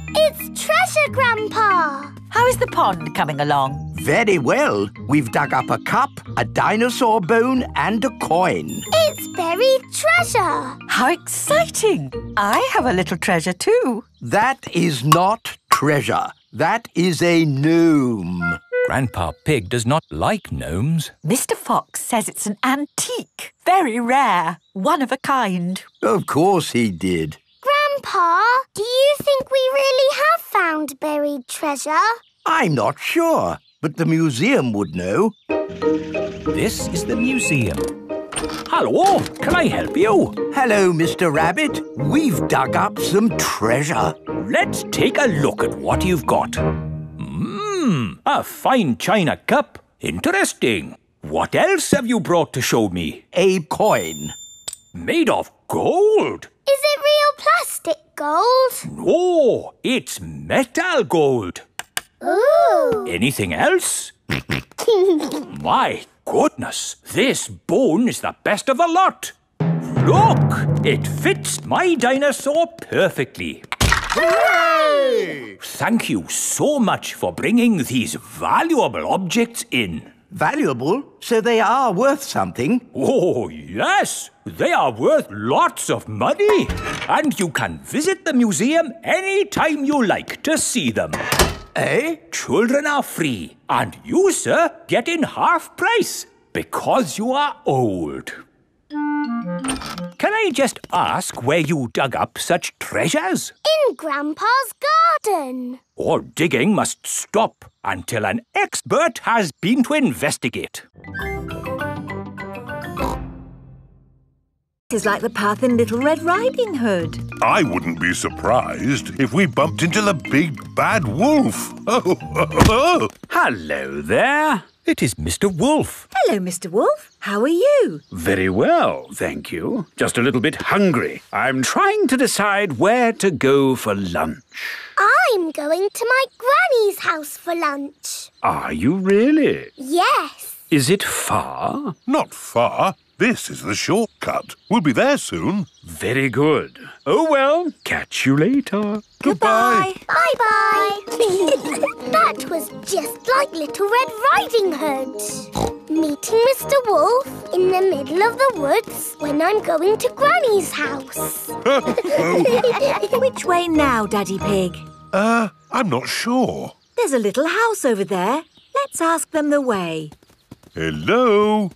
It's treasure, Grandpa. How is the pond coming along? Very well. We've dug up a cup, a dinosaur bone and a coin. It's buried treasure. How exciting. I have a little treasure too. That is not treasure. That is a gnome. Grandpa Pig does not like gnomes. Mister Fox says it's an antique. Very rare. One of a kind. Of course he did. Grandpa, do you think we really have found buried treasure? I'm not sure, but the museum would know. This is the museum. Hello, can I help you? Hello, Mister Rabbit. We've dug up some treasure. Let's take a look at what you've got. Hmm, a fine china cup. Interesting. What else have you brought to show me? A coin. Made of gold. Is it real plastic gold? No, it's metal gold. Ooh. Anything else? My goodness, this bone is the best of the lot. Look, it fits my dinosaur perfectly. Hooray! Thank you so much for bringing these valuable objects in. Valuable? So they are worth something? Oh, yes. They are worth lots of money. And you can visit the museum any time you like to see them. Eh? Children are free. And you, sir, get in half price because you are old. Can I just ask where you dug up such treasures? In Grandpa's garden. All digging must stop until an expert has been to investigate. It is like the path in Little Red Riding Hood. I wouldn't be surprised if we bumped into the big bad wolf. Hello there. It is Mister Wolf. Hello, Mister Wolf. How are you? Very well, thank you. Just a little bit hungry. I'm trying to decide where to go for lunch. I'm going to my granny's house for lunch. Are you really? Yes. Is it far? Not far. This is the shortcut. We'll be there soon. Very good. Oh, well, catch you later. Goodbye. Bye-bye. That was just like Little Red Riding Hood. Meeting Mister Wolf in the middle of the woods when I'm going to Granny's house. Which way now, Daddy Pig? Uh, I'm not sure. There's a little house over there. Let's ask them the way. Hello?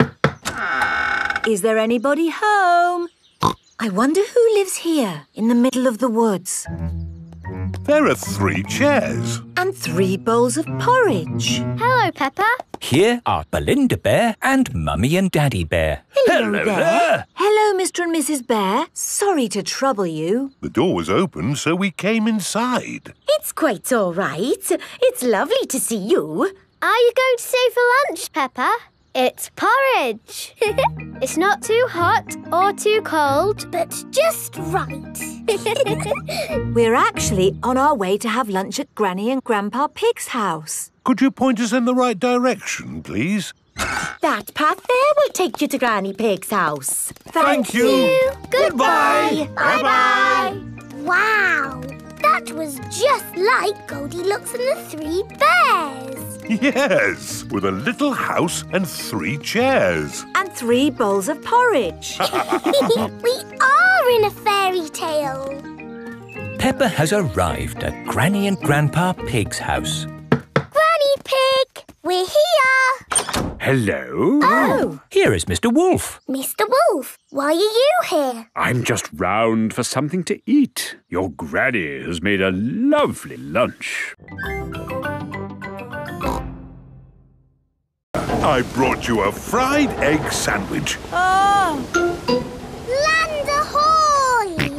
Is there anybody home? I wonder who lives here in the middle of the woods. There are three chairs. And three bowls of porridge. Hello, Peppa. Here are Belinda Bear and Mummy and Daddy Bear. Hello, Hello there. there. Hello, Mister and Missus Bear. Sorry to trouble you. The door was open, so we came inside. It's quite all right. It's lovely to see you. Are you going to stay for lunch, Peppa? It's porridge. It's not too hot or too cold, but just right. We're actually on our way to have lunch at Granny and Grandpa Pig's house. Could you point us in the right direction, please? That path there will take you to Granny Pig's house. Thank, Thank you. you. Goodbye. Bye-bye. Wow. That That was just like Goldilocks and the Three Bears. Yes, with a little house and three chairs. And three bowls of porridge. We are in a fairy tale. Peppa has arrived at Granny and Grandpa Pig's house. Granny Pig, we're here. Hello. Oh. Here is Mister Wolf. Mister Wolf, why are you here? I'm just round for something to eat. Your granny has made a lovely lunch. I brought you a fried egg sandwich. Oh! Land ahoy!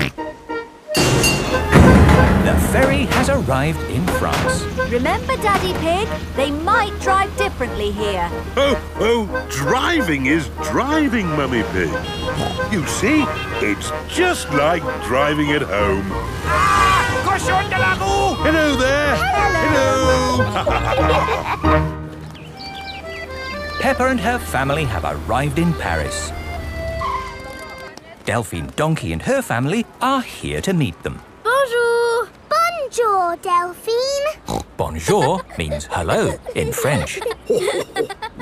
The ferry has arrived in France. Remember, Daddy Pig, they might drive differently here. Oh, oh, driving is driving, Mummy Pig. You see, it's just like driving at home. Ah, cochon de la roue! Hello there! Hello! Hello. Peppa and her family have arrived in Paris. Delphine Donkey and her family are here to meet them. Bonjour! Bonjour, Delphine. Bonjour means hello in French.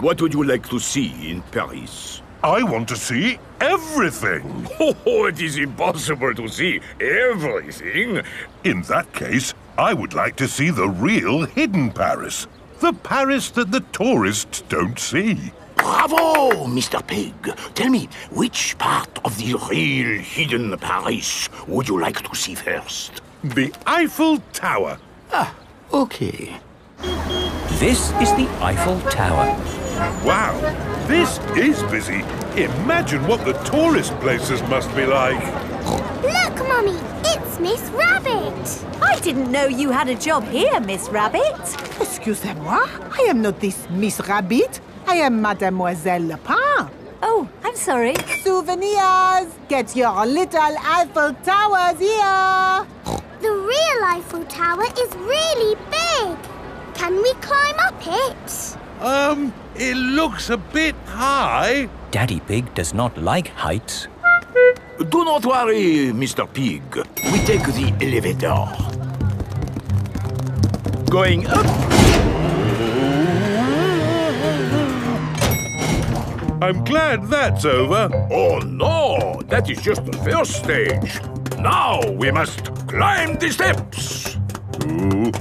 What would you like to see in Paris? I want to see everything. Oh, it is impossible to see everything. In that case, I would like to see the real hidden Paris. The Paris that the tourists don't see. Bravo, Mister Pig. Tell me, which part of the real hidden Paris would you like to see first? The Eiffel Tower. Ah, okay. This is the Eiffel Tower. Wow, this is busy. Imagine what the tourist places must be like. Look, Mummy, it's Miss Rabbit. I didn't know you had a job here, Miss Rabbit. Excusez-moi, I am not this Miss Rabbit. I am Mademoiselle Lapin. Oh, I'm sorry. Souvenirs! Get your little Eiffel Towers here! The real Eiffel Tower is really big. Can we climb up it? Um, it looks a bit high. Daddy Pig does not like heights. Do not worry, Mister Pig. We take the elevator. Going up. I'm glad that's over. Oh, no! That is just the first stage. Now we must climb the steps. Ooh.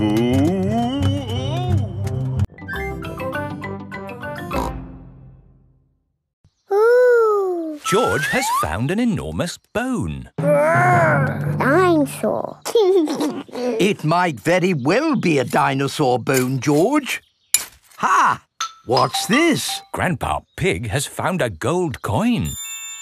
Ooh. George has found an enormous bone. Dinosaur. It might very well be a dinosaur bone, George. Ha! What's this? Grandpa Pig has found a gold coin.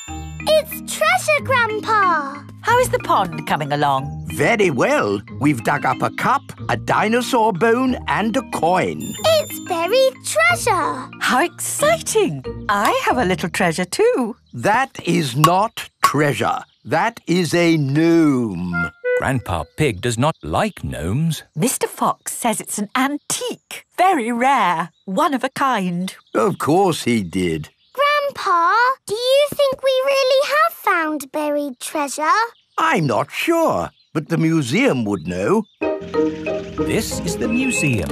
It's treasure, Grandpa. How is the pond coming along? Very well. We've dug up a cup, a dinosaur bone and a coin. It's buried treasure. How exciting. I have a little treasure too. That is not treasure. That is a gnome. Grandpa Pig does not like gnomes. Mister Fox says it's an antique, very rare, one of a kind. Of course he did. Grandpa, do you think we really have found buried treasure? I'm not sure, but the museum would know. This is the museum.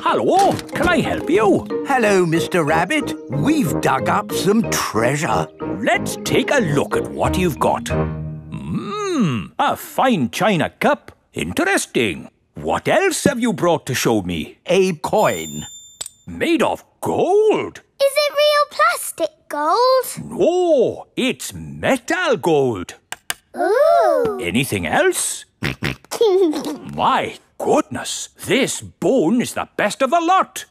Hello, can I help you? Hello, Mister Rabbit. We've dug up some treasure. Let's take a look at what you've got. Hmm, a fine china cup. Interesting. What else have you brought to show me? A coin. Made of gold. Is it real plastic gold? No, it's metal gold. Ooh. Anything else? My goodness, this bone is the best of the lot.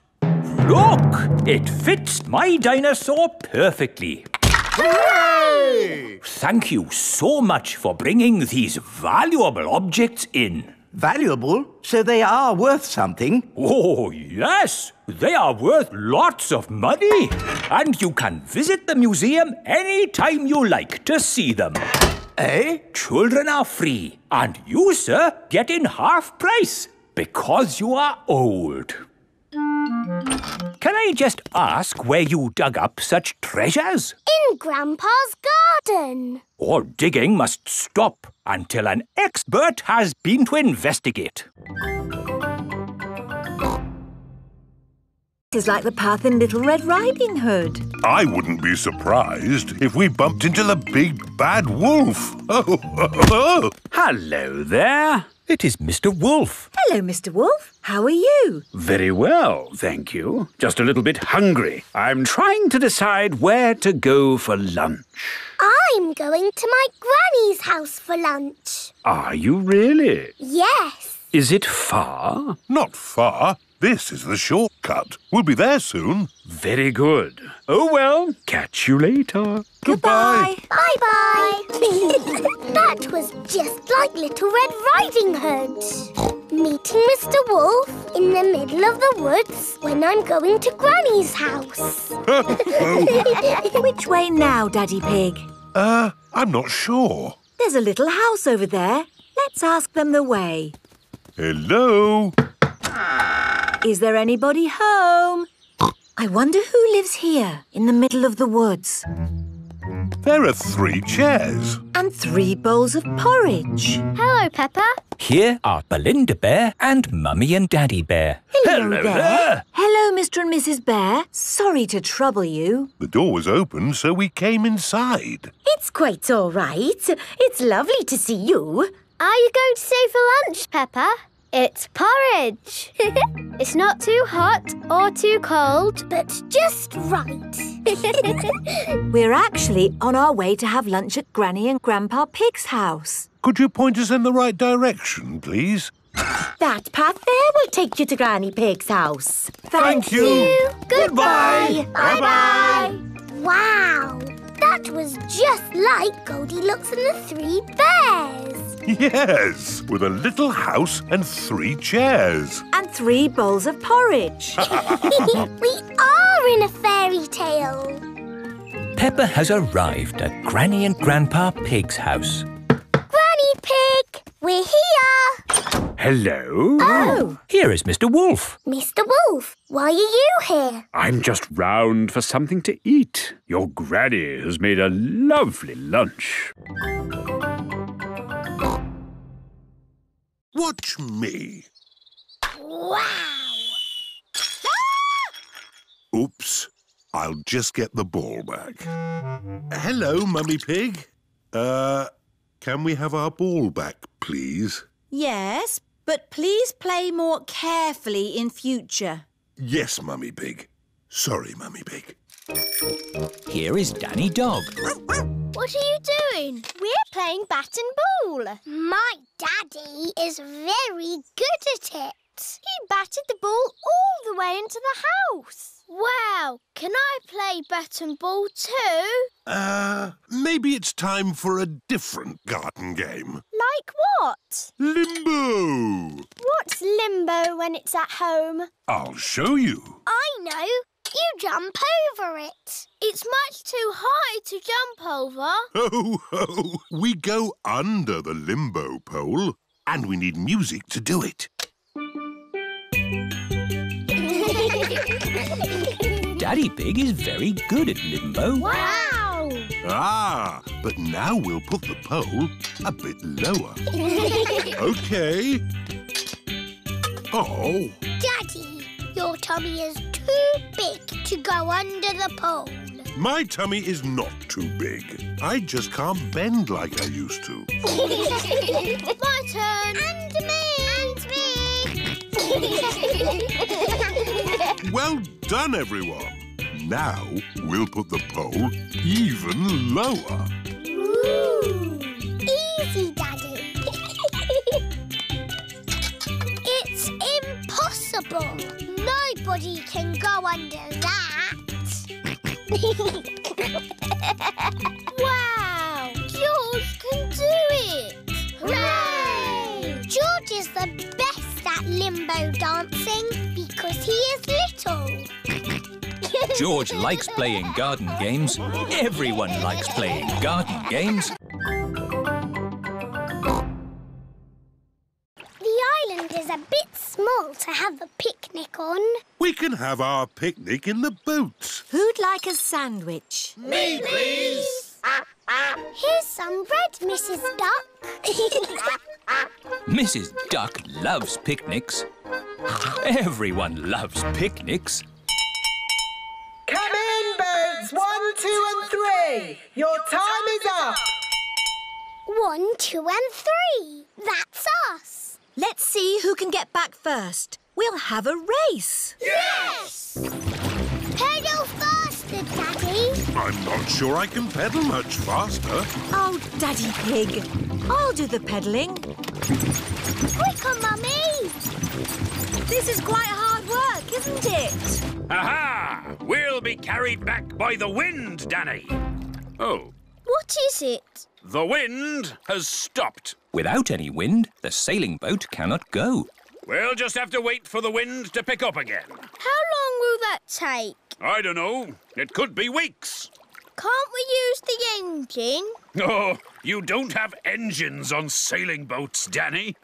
Look, it fits my dinosaur perfectly. Hooray! Thank you so much for bringing these valuable objects in. Valuable? So they are worth something? Oh, yes. They are worth lots of money. And you can visit the museum any time you like to see them. Eh? Children are free. And you, sir, get in half price because you are old. Can I just ask where you dug up such treasures? In Grandpa's garden. All digging must stop until an expert has been to investigate. Is like the path in Little Red Riding Hood. I wouldn't be surprised if we bumped into the big bad wolf. Hello there. It is Mister Wolf. Hello, Mister Wolf. How are you? Very well, thank you. Just a little bit hungry. I'm trying to decide where to go for lunch. I'm going to my granny's house for lunch. Are you really? Yes. Is it far? Not far. This is the shortcut. We'll be there soon. Very good. Oh, well, catch you later. Goodbye. Bye-bye. That was just like Little Red Riding Hood. Meeting Mister Wolf in the middle of the woods when I'm going to Granny's house. Which way now, Daddy Pig? Uh, I'm not sure. There's a little house over there. Let's ask them the way. Hello? Is there anybody home? I wonder who lives here in the middle of the woods. There are three chairs. And three bowls of porridge. Hello, Peppa. Here are Belinda Bear and Mummy and Daddy Bear. Hello, Hello there. there. Hello, Mister and Missus Bear. Sorry to trouble you. The door was open, so we came inside. It's quite all right. It's lovely to see you. Are you going to stay for lunch, Peppa? It's porridge. It's not too hot or too cold, but just right. We're actually on our way to have lunch at Granny and Grandpa Pig's house. Could you point us in the right direction, please? That path there will take you to Granny Pig's house. Thank, Thank you. you. Goodbye. Bye-bye. Wow. That was just like Goldilocks and the Three Bears. Yes, with a little house and three chairs. And three bowls of porridge. We are in a fairy tale. Peppa has arrived at Granny and Grandpa Pig's house. Granny Pig, we're here. Hello. Oh. Here is Mister Wolf. Mister Wolf, why are you here? I'm just round for something to eat. Your granny has made a lovely lunch. Watch me. Wow. Oops. I'll just get the ball back. Hello, Mummy Pig. Uh, can we have our ball back, please? Yes, but please play more carefully in future. Yes, Mummy Pig. Sorry, Mummy Pig. Here is Danny Dog. What are you doing? We're playing bat and ball. My daddy is very good at it. He batted the ball all the way into the house. Wow, can I play bat and ball too? Uh, maybe it's time for a different garden game. Like what? Limbo. What's limbo when it's at home? I'll show you. I know. You jump over it. It's much too high to jump over. Ho, ho. We go under the limbo pole and we need music to do it. Daddy Pig is very good at limbo. Wow! Ah, but now we'll put the pole a bit lower. OK. Oh. Daddy, your tummy is too big to go under the pole. My tummy is not too big. I just can't bend like I used to. My turn. And me. And me. Well done, everyone. Now we'll put the pole even lower. Ooh. Easy, Daddy. It's impossible. Nobody can go under that. Wow! George can do it! Hooray! George is the best at limbo dancing because he is little. George likes playing garden games. Everyone likes playing garden games. The island is a bit small to have a picnic on. can have our picnic in the boat. Who'd like a sandwich? Me, please! Here's some bread, Missus Duck. Missus Duck loves picnics. Everyone loves picnics. Come in, birds, one, two and three. Your time is up. One, two and three. That's us. Let's see who can get back first. We'll have a race. Yes! Pedal faster, Daddy. I'm not sure I can pedal much faster. Oh, Daddy Pig, I'll do the pedaling. Quicker, Mummy. This is quite hard work, isn't it? Aha! We'll be carried back by the wind, Danny. Oh. What is it? The wind has stopped. Without any wind, the sailing boat cannot go. We'll just have to wait for the wind to pick up again. How long will that take? I don't know. It could be weeks. Can't we use the engine? Oh, you don't have engines on sailing boats, Danny.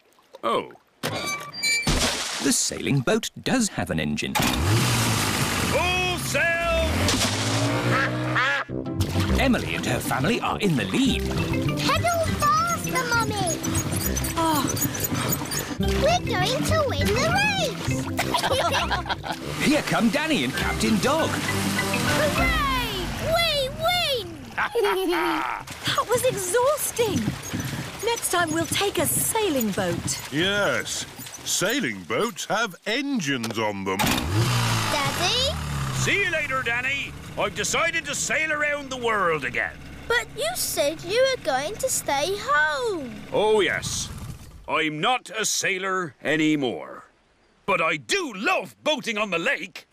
Oh. The sailing boat does have an engine. Full sail! Emily and her family are in the lead. Pedal faster, Mummy! Oh. We're going to win the race! Here come Danny and Captain Dog. Hooray! We win! That was exhausting. Next time we'll take a sailing boat. Yes. Sailing boats have engines on them. Daddy? See you later, Danny. I've decided to sail around the world again. But you said you were going to stay home. Oh, yes. I'm not a sailor anymore. But I do love boating on the lake.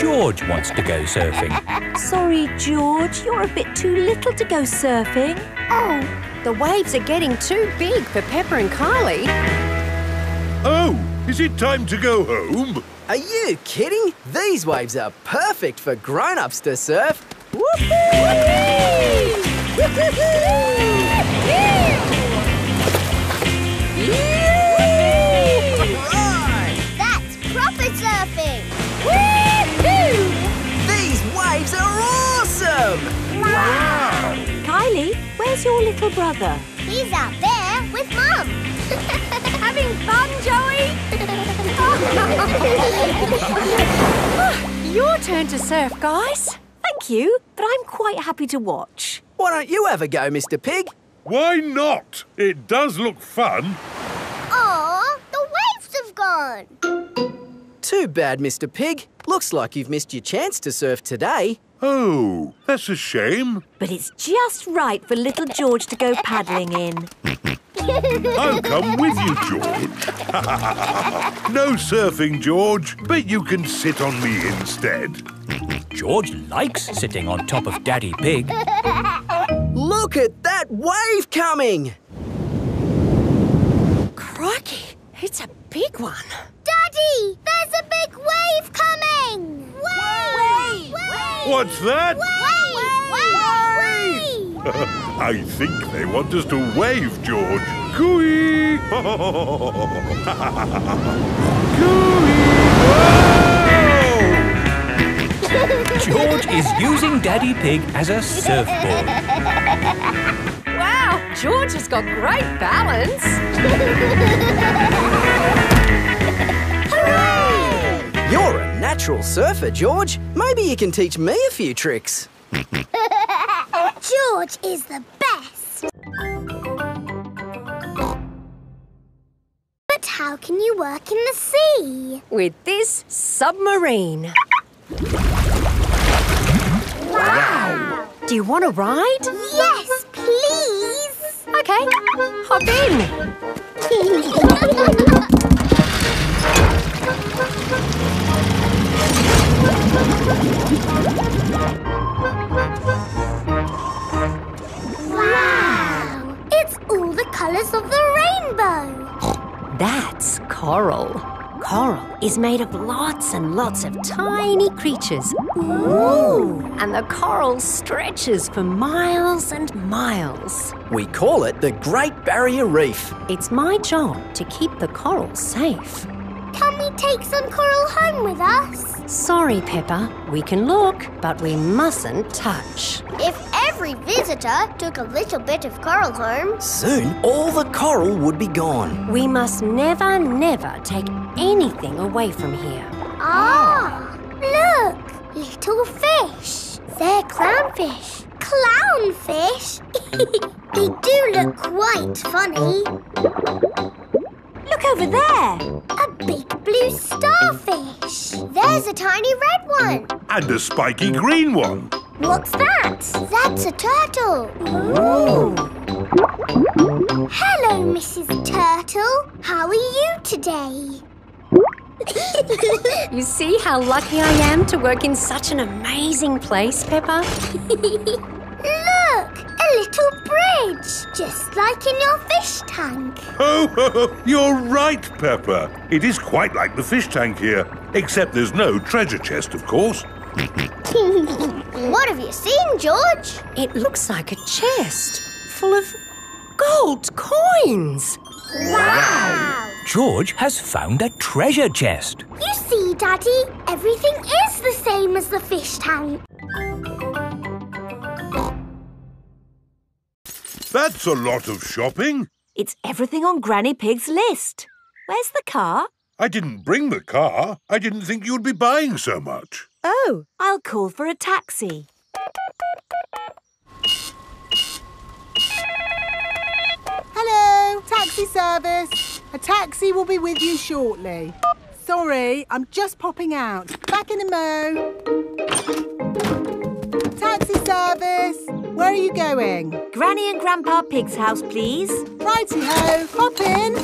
George wants to go surfing. Sorry, George, you're a bit too little to go surfing. Oh, the waves are getting too big for Peppa and Kylie. Oh, is it time to go home? Are you kidding? These waves are perfect for grown-ups to surf. Whoopee! That's proper surfing. Woo-hoo! These waves are awesome! Wow! Kylie, where's your little brother? He's out there with Mum. Having fun, Joey? Oh, your turn to surf, guys. Thank you, but I'm quite happy to watch. Why don't you ever go, Mister Pig? Why not? It does look fun. Aw, the waves have gone. Too bad, Mister Pig. Looks like you've missed your chance to surf today. Oh, that's a shame. But it's just right for little George to go paddling in. I'll come with you, George. No surfing, George, but you can sit on me instead. George likes sitting on top of Daddy Pig. Look at that wave coming! Crikey, it's a big one. Daddy, there's a big wave coming! Wave! Wave! Wave! What's that? Wave! Wave! Wave! Wave! I think they want us to wave, George. Cooey! Cooey! George is using Daddy Pig as a surfboard. Wow, George has got great balance. You're a natural surfer, George. Maybe you can teach me a few tricks. George is the best. But how can you work in the sea? With this submarine. Wow! Wow. Do you want to ride? Yes, please. OK, hop in. Wow! It's all the colours of the rainbow. That's coral. Coral is made of lots and lots of tiny creatures. Ooh! And the coral stretches for miles and miles. We call it the Great Barrier Reef. It's my job to keep the coral safe. Can we take some coral home with us? Sorry, Peppa. We can look, but we mustn't touch. If every visitor took a little bit of coral home, soon all the coral would be gone. We must never, never take anything away from here. Ah! Look! Little fish. They're clownfish. Clownfish? They do look quite funny. Look over there! A big blue starfish! There's a tiny red one! And a spiky green one! What's that? That's a turtle! Ooh! Hello, Missus Turtle! How are you today? You see how lucky I am to work in such an amazing place, Peppa? Look! A little bridge, just like in your fish tank. Oh, oh, oh, you're right, Peppa. It is quite like the fish tank here, except there's no treasure chest, of course. What have you seen, George? It looks like a chest full of gold coins. Wow! wow. George has found a treasure chest. You see, Daddy, everything is the same as the fish tank. That's a lot of shopping. It's everything on Granny Pig's list. Where's the car? I didn't bring the car. I didn't think you'd be buying so much. Oh, I'll call for a taxi. Hello, taxi service. A taxi will be with you shortly. Sorry, I'm just popping out. Back in a mo. Taxi service. Where are you going? Granny and Grandpa Pig's house, please. Righty-ho, hop in.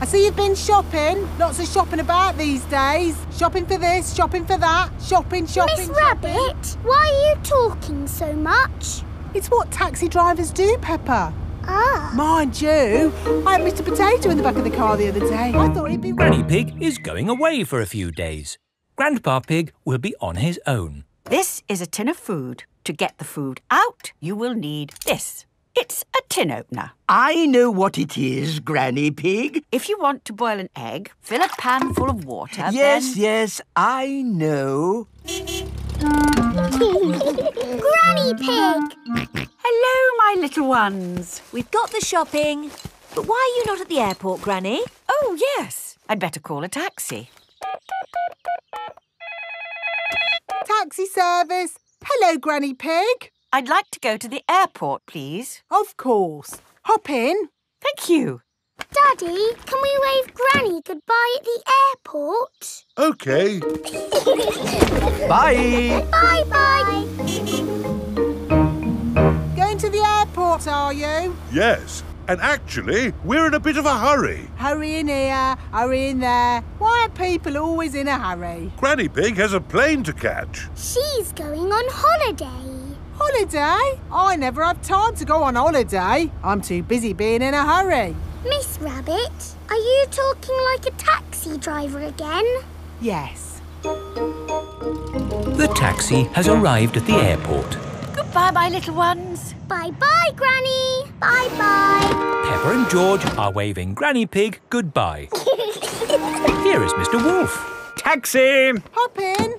I see you've been shopping. Lots of shopping about these days. Shopping for this, shopping for that, shopping, shopping, Miss shopping. Rabbit, why are you talking so much? It's what taxi drivers do, Peppa. Ah. Mind you, I had Mister Potato in the back of the car the other day. I thought he'd be... Granny Pig is going away for a few days. Grandpa Pig will be on his own. This is a tin of food. To get the food out, you will need this. It's a tin opener. I know what it is, Granny Pig. If you want to boil an egg, fill a pan full of water, Yes, then... yes, I know. Granny Pig! Hello, my little ones. We've got the shopping. But why are you not at the airport, Granny? Oh, yes. I'd better call a taxi. Taxi service. Hello, Granny Pig. I'd like to go to the airport, please. Of course. Hop in. Thank you. Daddy, can we wave Granny goodbye at the airport? OK. Bye. Bye-bye. Going to the airport, are you? Yes. And actually, we're in a bit of a hurry. Hurry in here, hurry in there. Why are people always in a hurry? Granny Pig has a plane to catch. She's going on holiday. Holiday? I never have time to go on holiday. I'm too busy being in a hurry. Miss Rabbit, are you talking like a taxi driver again? Yes. The taxi has arrived at the airport. Goodbye, my little ones. Bye-bye, Granny. Bye-bye. Peppa and George are waving Granny Pig goodbye. Here is Mister Wolf. Taxi! Hop in.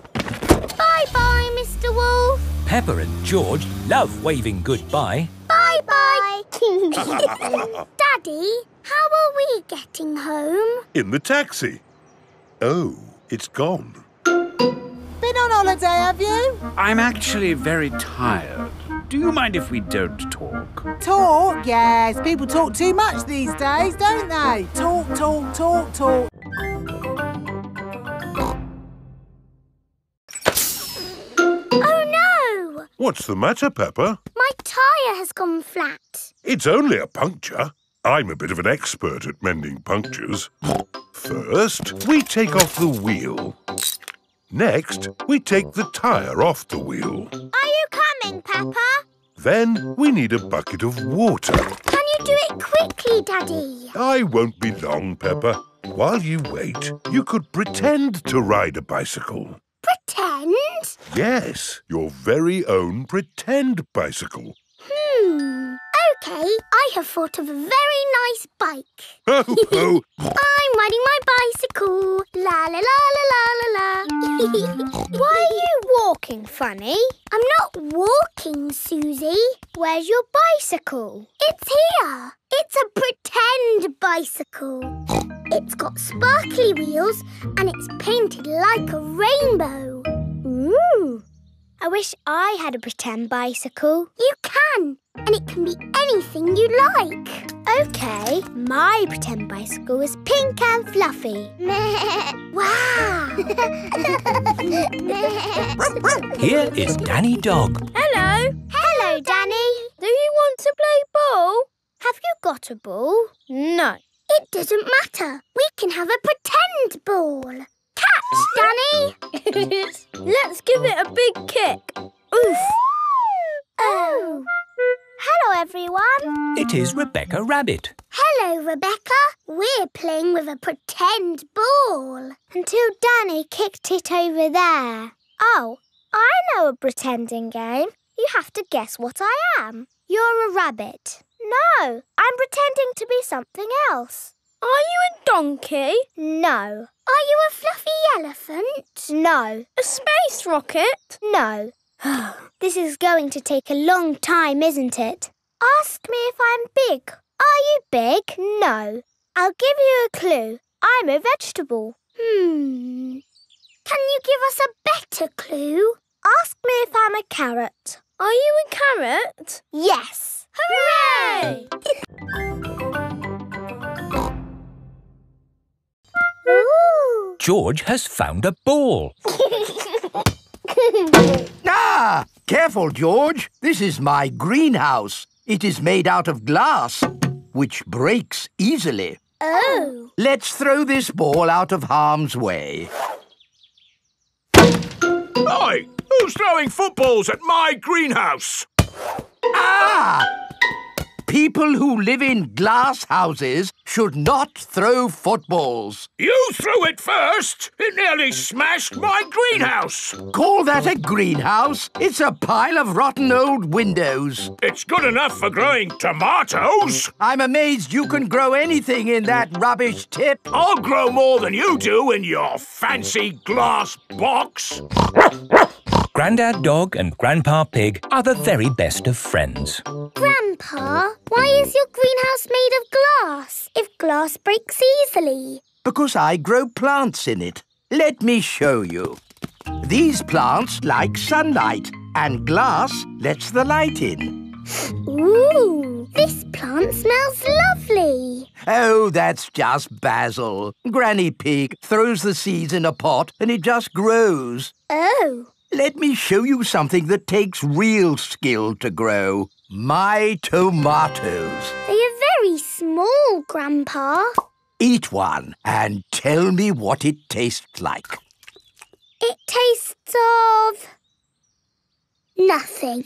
Bye-bye, Mister Wolf. Peppa and George love waving goodbye. Bye-bye. Daddy, how are we getting home? In the taxi. Oh, it's gone. Been on holiday, have you? I'm actually very tired. Do you mind if we don't talk? Talk? Yes, people talk too much these days, don't they? Talk, talk, talk, talk. What's the matter, Peppa? My tyre has gone flat. It's only a puncture. I'm a bit of an expert at mending punctures. First, we take off the wheel. Next, we take the tyre off the wheel. Are you coming, Peppa? Then we need a bucket of water. Can you do it quickly, Daddy? I won't be long, Peppa. While you wait, you could pretend to ride a bicycle. Pretend? Yes, your very own pretend bicycle. Hmm. OK, I have thought of a very nice bike. Ho, ho! I'm riding my bicycle. La, la, la, la, la, la, la. Why are you walking, Funny? I'm not walking, Susie. Where's your bicycle? It's here. It's a pretend bicycle. It's got sparkly wheels and it's painted like a rainbow. Ooh. I wish I had a pretend bicycle. You can, and it can be anything you like. OK, my pretend bicycle is pink and fluffy. Wow! Here is Danny Dog. Hello. Hello, Danny. Do you want to play ball? Have you got a ball? No. It doesn't matter. We can have a pretend ball. Catch, Danny! Let's give it a big kick. Oof! Oh! Hello, everyone. It is Rebecca Rabbit. Hello, Rebecca. We're playing with a pretend ball. Until Danny kicked it over there. Oh, I know a pretending game. You have to guess what I am. You're a rabbit. No, I'm pretending to be something else. Are you a donkey? No. Are you a fluffy elephant? No. A space rocket? No. This is going to take a long time, isn't it? Ask me if I'm big. Are you big? No. I'll give you a clue. I'm a vegetable. Hmm. Can you give us a better clue? Ask me if I'm a carrot. Are you a carrot? Yes. Hooray! Ooh. George has found a ball. Ah! Careful, George. This is my greenhouse. It is made out of glass, which breaks easily. Oh. Let's throw this ball out of harm's way. Oi! Who's throwing footballs at my greenhouse? Ah! People who live in glass houses should not throw footballs. You threw it first! It nearly smashed my greenhouse! Call that a greenhouse? It's a pile of rotten old windows. It's good enough for growing tomatoes. I'm amazed you can grow anything in that rubbish tip. I'll grow more than you do in your fancy glass box. Grandad Dog and Grandpa Pig are the very best of friends. Grandpa, why is your greenhouse made of glass if glass breaks easily? Because I grow plants in it. Let me show you. These plants like sunlight and glass lets the light in. Ooh, this plant smells lovely. Oh, that's just basil. Granny Pig throws the seeds in a pot and it just grows. Oh. Let me show you something that takes real skill to grow. My tomatoes. They are very small, Grandpa. Eat one and tell me what it tastes like. It tastes of... nothing.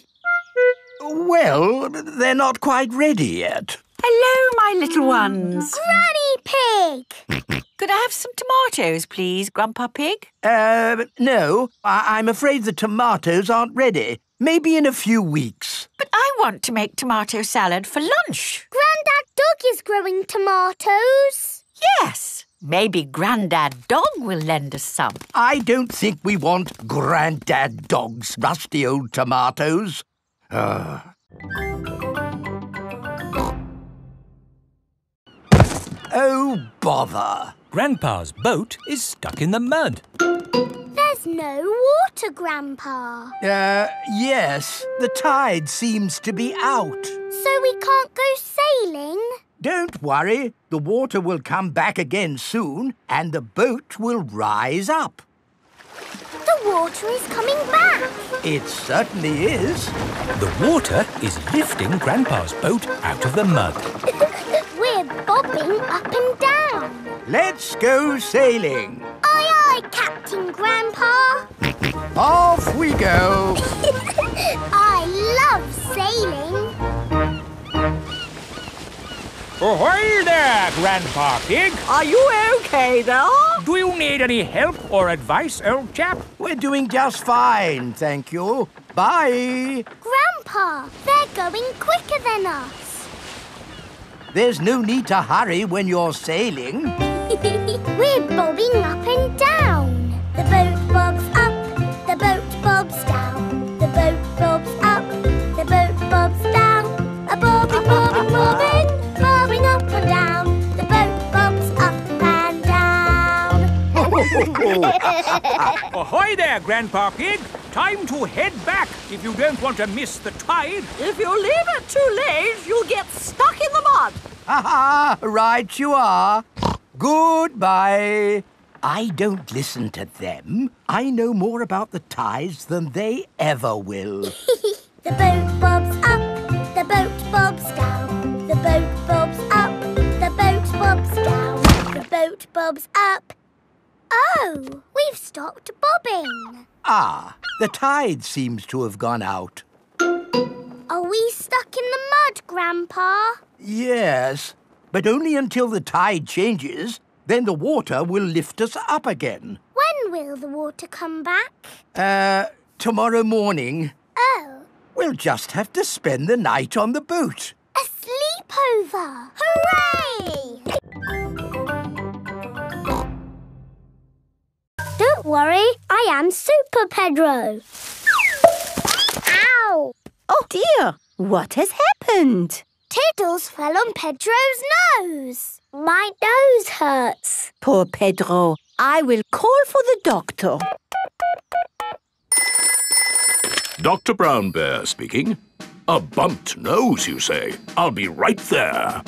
Well, they're not quite ready yet. Hello, my little ones. Granny Pig! Could I have some tomatoes, please, Grandpa Pig? Uh, no. I I'm afraid the tomatoes aren't ready. Maybe in a few weeks. But I want to make tomato salad for lunch. Grandad Dog is growing tomatoes. Yes. Maybe Grandad Dog will lend us some. I don't think we want Grandad Dog's rusty old tomatoes. Uh. Oh, bother. Grandpa's boat is stuck in the mud. There's no water, Grandpa. Uh, yes. The tide seems to be out. So we can't go sailing? Don't worry. The water will come back again soon and the boat will rise up. The water is coming back. It certainly is. The water is lifting Grandpa's boat out of the mud. Bobbing up and down. Let's go sailing. Aye, aye, Captain Grandpa. Off we go. I love sailing. Oh, hi there, Grandpa Pig. Are you okay there? Do you need any help or advice, old chap? We're doing just fine, thank you. Bye. Grandpa, they're going quicker than us. There's no need to hurry when you're sailing. We're bobbing up and down. The boat bobs up, the boat bobs down. The boat bobs up, the boat bobs down. A bobbing, bobbing, bobbing, bobbing up and down. The boat bobs up and down. Ahoy there, Grandpa Pig. Time to head back if you don't want to miss the tide. If you leave it too late, you'll get stuck in the mud. Ha ha! Right you are. Goodbye. I don't listen to them. I know more about the tides than they ever will. The boat bobs up, the boat bobs down. The boat bobs up, the boat bobs down. The boat bobs up. Oh, we've stopped bobbing. Ah, the tide seems to have gone out. Are we stuck in the mud, Grandpa? Yes, but only until the tide changes. Then the water will lift us up again. When will the water come back? Uh, tomorrow morning. Oh. We'll just have to spend the night on the boat. A sleepover! Hooray! Don't worry, I am Super Pedro. Ow! Oh dear, what has happened? Tiddles fell on Pedro's nose. My nose hurts. Poor Pedro, I will call for the doctor. Doctor Brown Bear speaking. A bumped nose, you say? I'll be right there.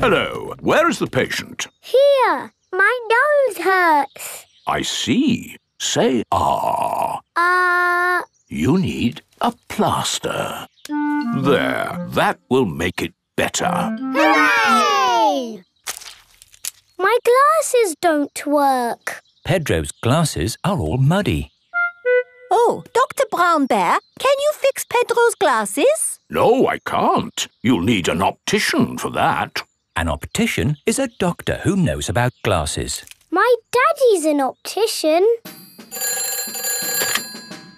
Hello, where is the patient? Here, my nose hurts. I see. Say ah. Ah. Uh... You need a plaster. There, that will make it better. Hooray! My glasses don't work. Pedro's glasses are all muddy. Oh, Doctor Brown Bear, can you fix Pedro's glasses? No, I can't. You'll need an optician for that. An optician is a doctor who knows about glasses. My daddy's an optician.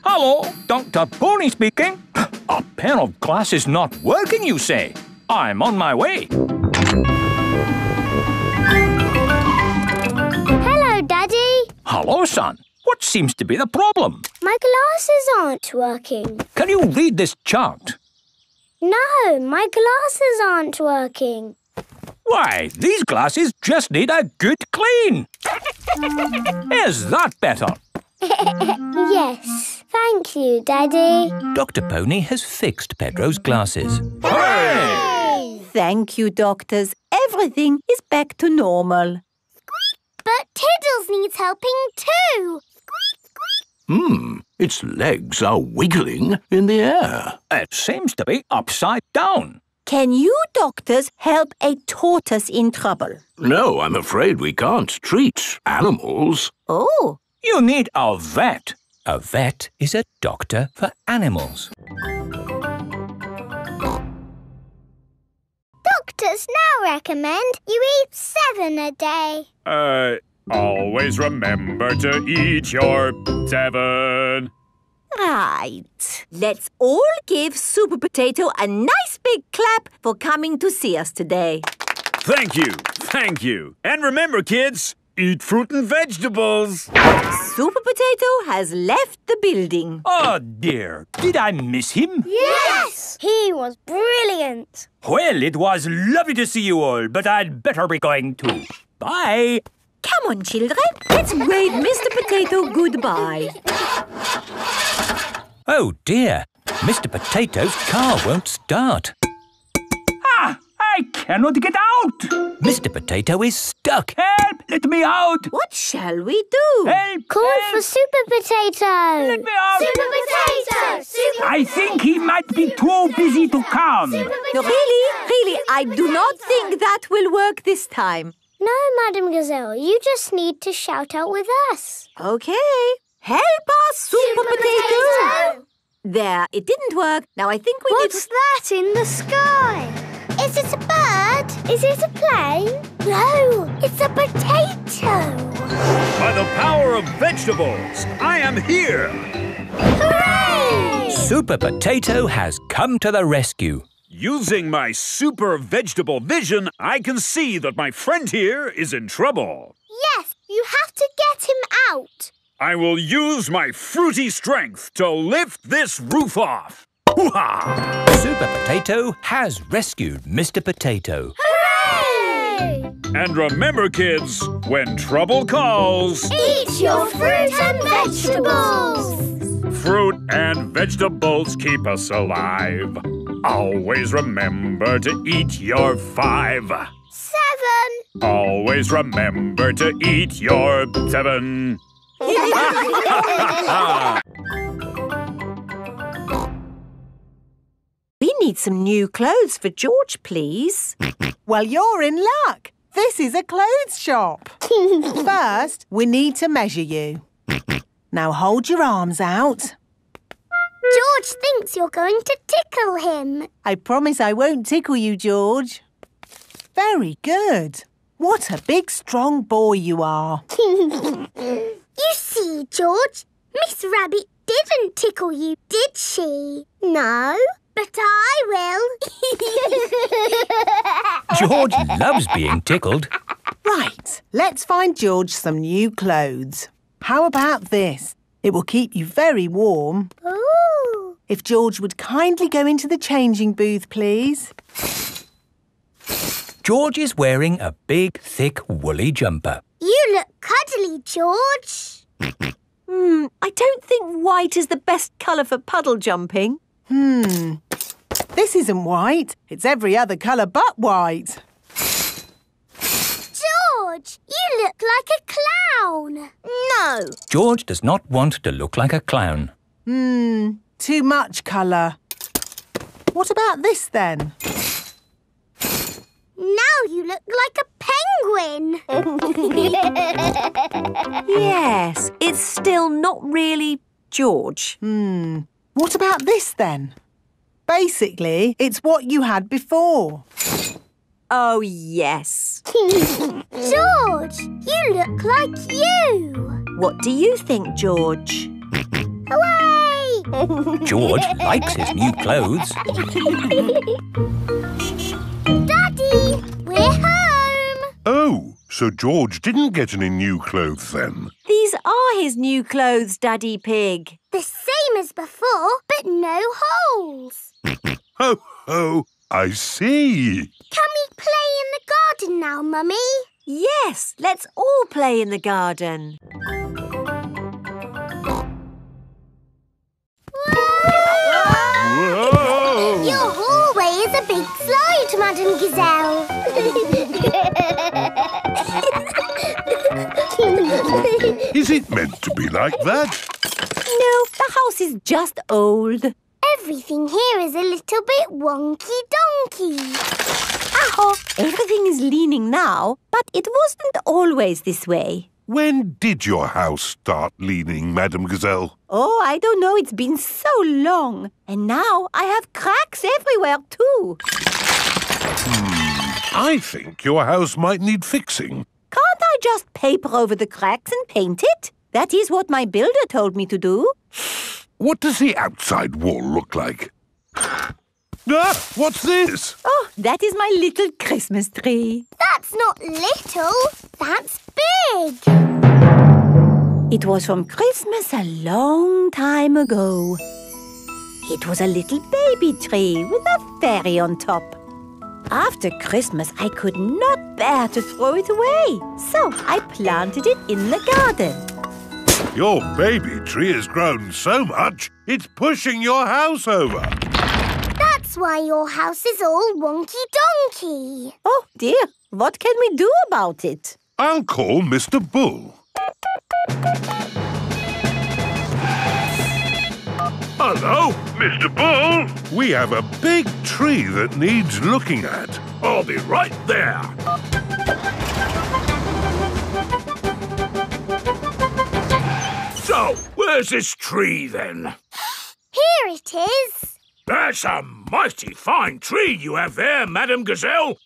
Hello, Doctor Pony speaking. A pair of glasses not working, you say? I'm on my way. Hello, Daddy. Hello, son. What seems to be the problem? My glasses aren't working. Can you read this chart? No, my glasses aren't working. Why, these glasses just need a good clean. Is that better? Yes. Thank you, Daddy. Doctor Pony has fixed Pedro's glasses. Hooray! Thank you, doctors. Everything is back to normal. Squeak! But Tiddles needs helping too. Squeak, squeak. Hmm. Its legs are wiggling in the air. It seems to be upside down. Can you doctors help a tortoise in trouble? No, I'm afraid we can't treat animals. Oh. You need a vet. A vet is a doctor for animals. Doctors now recommend you eat seven a day. Uh, always remember to eat your seven. Right. Let's all give Super Potato a nice big clap for coming to see us today. Thank you. Thank you. And remember, kids, eat fruit and vegetables. Super Potato has left the building. Oh, dear. Did I miss him? Yes! He was brilliant. Well, it was lovely to see you all, but I'd better be going too. Bye. Come on, children. Let's wave Mister Potato goodbye. Oh, dear. Mister Potato's car won't start. Ah! I cannot get out! Mister Potato is stuck. Help! Let me out! What shall we do? Help! Call help. for Super Potato! Let me out! Super Potato! Super I potato. think he might be Super too potato. busy to come. No, really, really, Super I do potato. not think that will work this time. No, Madame Gazelle, you just need to shout out with us. Okay. Help us, Super Potato! There, it didn't work. Now I think we What's need... What's that in the sky? Is it a bird? Is it a plane? No, it's a potato. By the power of vegetables, I am here. Hooray! Super Potato has come to the rescue. Using my super vegetable vision, I can see that my friend here is in trouble. Yes, you have to get him out. I will use my fruity strength to lift this roof off. Hoo-ha! Super Potato has rescued Mister Potato. Hooray! And remember, kids, when trouble calls... Eat your fruit and vegetables! Fruit and vegetables keep us alive. Always remember to eat your five. Seven. Always remember to eat your seven. We need some new clothes for George, please. Well, you're in luck. This is a clothes shop. First, we need to measure you. Now hold your arms out. George thinks you're going to tickle him. I promise I won't tickle you, George. Very good. What a big, strong boy you are. You see, George, Miss Rabbit didn't tickle you, did she? No, but I will. George loves being tickled. Right, let's find George some new clothes. How about this? It will keep you very warm. Ooh. If George would kindly go into the changing booth, please. George is wearing a big, thick, woolly jumper. You look cuddly, George. Hmm, I don't think white is the best colour for puddle jumping. Hmm, this isn't white. It's every other colour but white. George, you look like a clown. No. George does not want to look like a clown. Hmm, too much colour. What about this, then? Now you look like a penguin. Yes, it's still not really George. Hmm, what about this, then? Basically, it's what you had before. Oh, yes. George, you look like you. What do you think, George? Hooray! George likes his new clothes. Daddy, we're home. Oh, so George didn't get any new clothes then? These are his new clothes, Daddy Pig. The same as before, but no holes. Ho, ho. I see. Can we play in the garden now, Mummy? Yes, let's all play in the garden. Whoa! Whoa! Your hallway is a big slide, Madame Gazelle. Is it meant to be like that? No, the house is just old. Everything here is a little bit wonky-donky. Ow! Everything is leaning now, but it wasn't always this way. When did your house start leaning, Madame Gazelle? Oh, I don't know. It's been so long. And now I have cracks everywhere too. Hmm. I think your house might need fixing. Can't I just paper over the cracks and paint it? That is what my builder told me to do. What does the outside wall look like? Ah! What's this? Oh, that is my little Christmas tree. That's not little. That's big. It was from Christmas a long time ago. It was a little baby tree with a fairy on top. After Christmas, I could not bear to throw it away. So I planted it in the garden. Your baby tree has grown so much, it's pushing your house over. That's why your house is all wonky-donky. Oh, dear. What can we do about it? I'll call Mister Bull. Hello, Mister Bull. We have a big tree that needs looking at. I'll be right there. Where's this tree, then? Here it is. That's a mighty fine tree you have there, Madame Gazelle.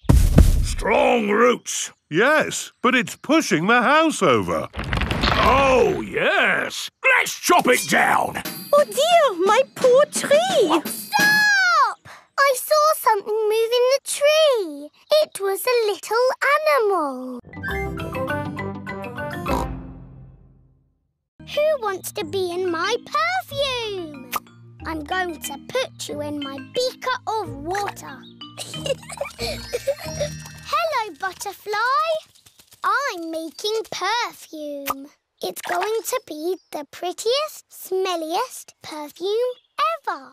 Strong roots. Yes, but it's pushing the house over. Oh, yes. Let's chop it down. Oh, dear, my poor tree. What? Stop! I saw something moving the tree. It was a little animal. Who wants to be in my perfume? I'm going to put you in my beaker of water. Hello, butterfly. I'm making perfume. It's going to be the prettiest, smelliest perfume ever.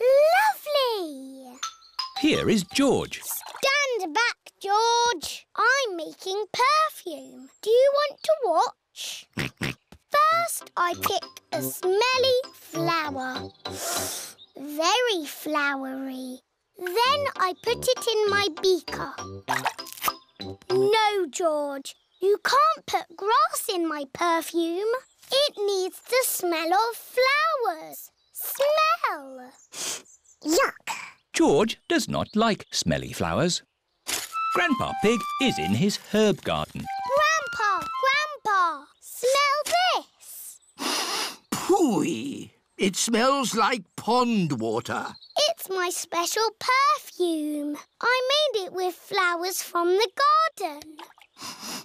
Lovely! Here is George. Stand back, George. I'm making perfume. Do you want to watch? First, I pick a smelly flower. Very flowery. Then I put it in my beaker. No, George. You can't put grass in my perfume. It needs the smell of flowers. Smell! Yuck! George does not like smelly flowers. Grandpa Pig is in his herb garden. Grandpa! Grandpa! Smell this! Pooey! It smells like pond water. It's my special perfume. I made it with flowers from the garden.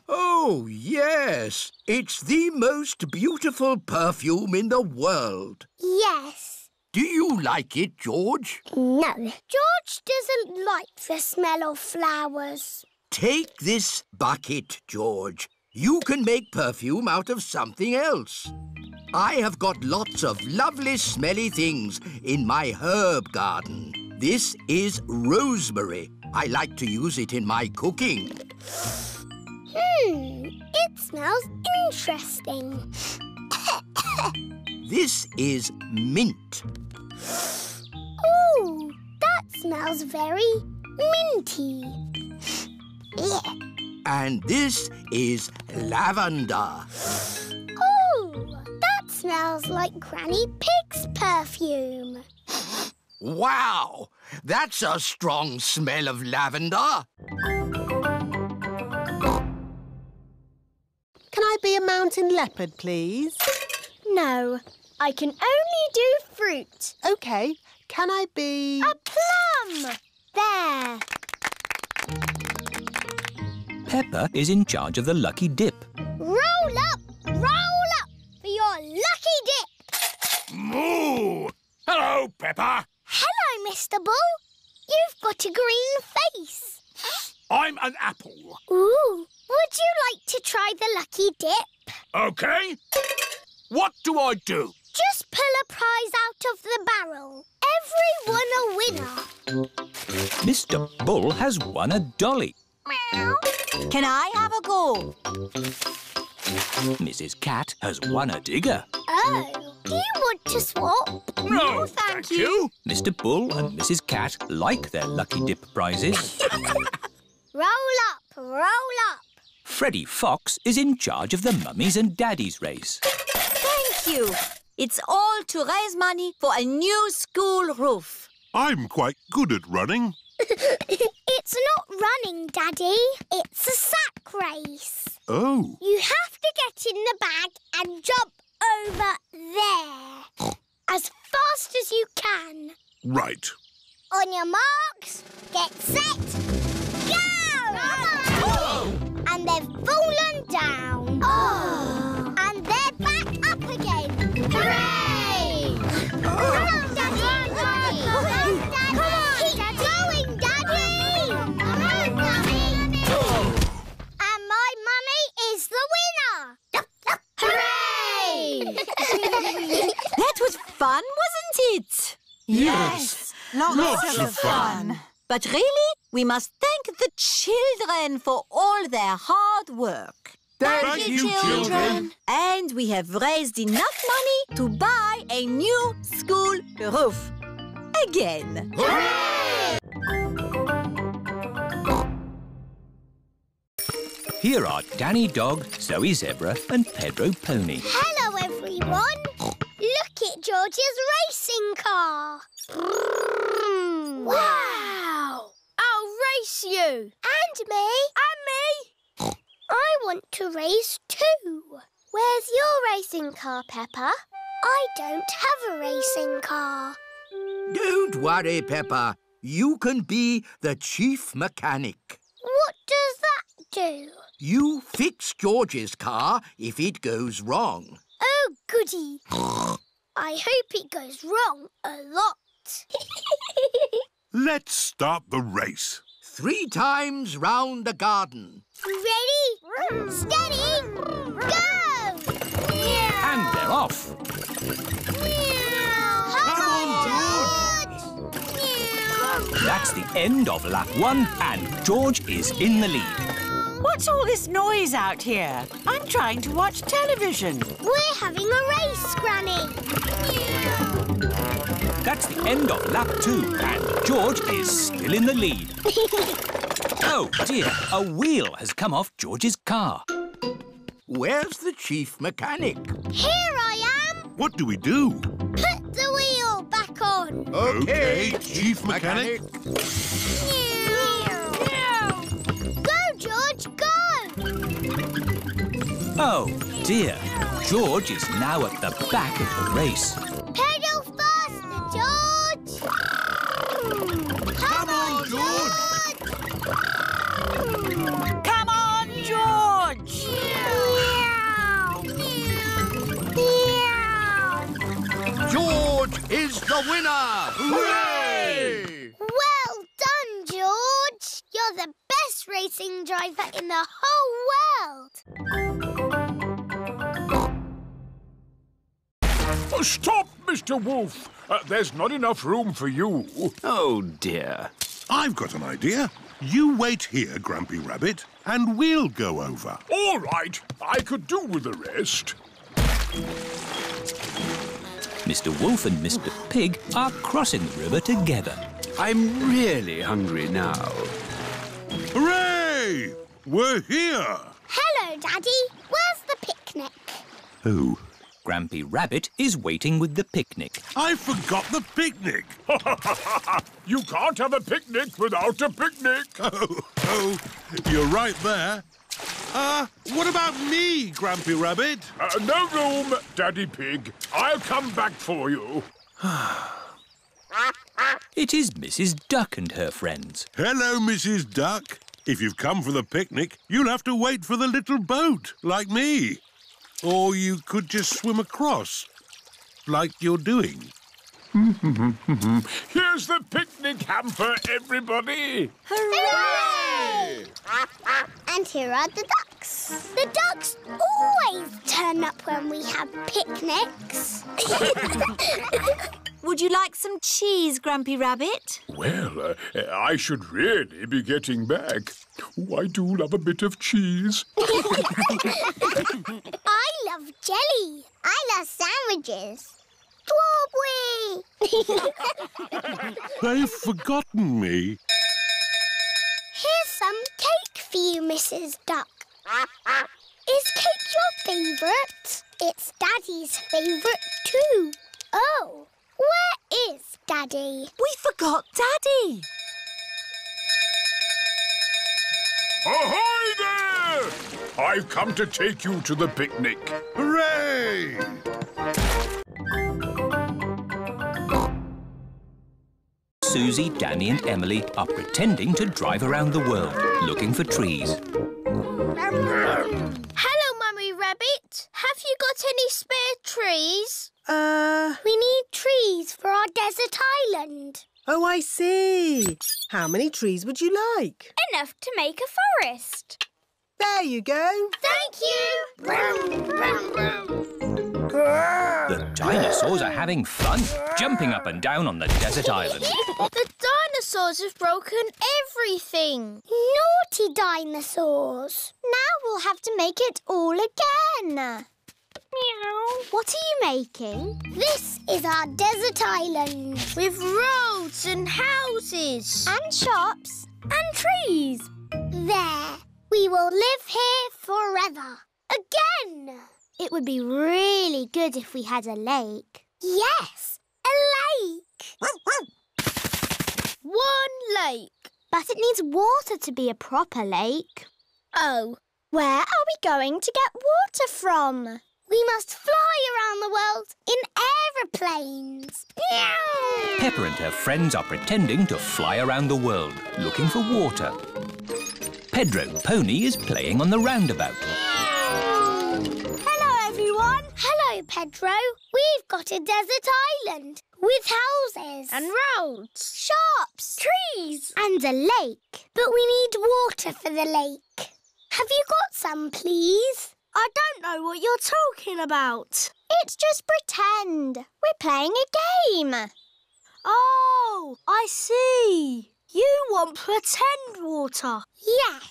Oh, yes. It's the most beautiful perfume in the world. Yes. Do you like it, George? No. George doesn't like the smell of flowers. Take this bucket, George. You can make perfume out of something else. I have got lots of lovely smelly things in my herb garden. This is rosemary. I like to use it in my cooking. Hmm, it smells interesting. This is mint. Ooh, that smells very minty. Yeah. And this is lavender. Ooh. Smells like Granny Pig's perfume. Wow! That's a strong smell of lavender. Can I be a mountain leopard, please? No, I can only do fruit. OK, can I be... a plum! There. Peppa is in charge of the lucky dip. Roll up! Roll up! For your lucky dip! Moo! Hello, Peppa! Hello, Mister Bull! You've got a green face. I'm an apple. Ooh! Would you like to try the lucky dip? OK. What do I do? Just pull a prize out of the barrel. Everyone a winner. Mister Bull has won a dolly. Meow. Can I have a go? Missus Cat has won a digger. Oh, do you want to swap? No, no thank, thank you. you. Mister Bull and Missus Cat like their lucky dip prizes. Roll up, roll up. Freddy Fox is in charge of the Mummies and Daddies race. Thank you. It's all to raise money for a new school roof. I'm quite good at running. It's not running, Daddy. It's a sack race. Oh. You have to get in the bag and jump over there. As fast as you can. Right. On your marks, get set, go! Oh! And they've fallen down. Oh. And they're back up again. Hooray! Oh. Hello, Daddy! Is the winner! Up, up. Hooray! That was fun, wasn't it? Yes, yes. Lots, lots of fun. fun. But really, we must thank the children for all their hard work. Thank, thank you, you children. children. And we have raised enough money to buy a new school roof. Again. Hooray! Here are Danny Dog, Zoe Zebra and Pedro Pony. Hello, everyone. everyone. Look at George's racing car. Wow! I'll race you. And me. And me. I want to race too. Where's your racing car, Peppa? I don't have a racing car. Don't worry, Peppa. You can be the chief mechanic. What does that do? You fix George's car if it goes wrong. Oh, goody. I hope it goes wrong a lot. Let's start the race. Three times round the garden. Ready, steady, go! Yeah. And they're off. Yeah. Come on, George! Yeah. That's the end of lap one, and George is in the lead. What's all this noise out here? I'm trying to watch television. We're having a race, Granny. Yeah. That's the end of lap two, and George is still in the lead. Oh, dear, a wheel has come off George's car. Where's the chief mechanic? Here I am. What do we do? Put the wheel back on. OK, okay chief mechanic. mechanic. Go, George, go. Oh, dear, George is now at the back of the race. Is the winner! Hooray! Well done, George! You're the best racing driver in the whole world! Oh, stop, Mister Wolf! Uh, there's not enough room for you. Oh, dear. I've got an idea. You wait here, Grumpy Rabbit, and we'll go over. All right. I could do with a rest. Mister Wolf and Mister Pig are crossing the river together. I'm really hungry now. Hooray! We're here! Hello, Daddy. Where's the picnic? Oh. Grampy Rabbit is waiting with the picnic. I forgot the picnic! You can't have a picnic without a picnic! Oh, oh, you're right there. Uh, what about me, Grampy Rabbit? Uh, no room, Daddy Pig. I'll come back for you. It is Missus Duck and her friends. Hello, Missus Duck. If you've come for the picnic, you'll have to wait for the little boat, like me. Or you could just swim across, like you're doing. Here's the picnic hamper, everybody! Hooray! And here are the ducks. The ducks always turn up when we have picnics. Would you like some cheese, Grumpy Rabbit? Well, uh, I should really be getting back. Oh, I do love a bit of cheese. I love jelly. I love sandwiches. They've forgotten me. Here's some cake for you, Missus Duck. Is cake your favourite? It's Daddy's favourite too. Oh, where is Daddy? We forgot Daddy. Ahoy there! I've come to take you to the picnic. Hooray! Susie, Danny and Emily are pretending to drive around the world, looking for trees. Hello, Mummy Rabbit. Have you got any spare trees? Uh... We need trees for our desert island. Oh, I see. How many trees would you like? Enough to make a forest. There you go. Thank you. Vroom, vroom, vroom. The dinosaurs are having fun, jumping up and down on the desert island. The dinosaurs have broken everything. Naughty dinosaurs. Now we'll have to make it all again. Meow. What are you making? This is our desert island. With roads and houses. And shops. And trees. There. We will live here forever. Again. It would be really good if we had a lake. Yes, a lake! One lake. But it needs water to be a proper lake. Oh, where are we going to get water from? We must fly around the world in aeroplanes. Peppa and her friends are pretending to fly around the world, looking for water. Pedro Pony is playing on the roundabout. Hello, everyone. Hello, Pedro. We've got a desert island with houses. And roads. Shops. Trees. And a lake. But we need water for the lake. Have you got some, please? I don't know what you're talking about. It's just pretend. We're playing a game. Oh, I see. You want pretend water. Yes.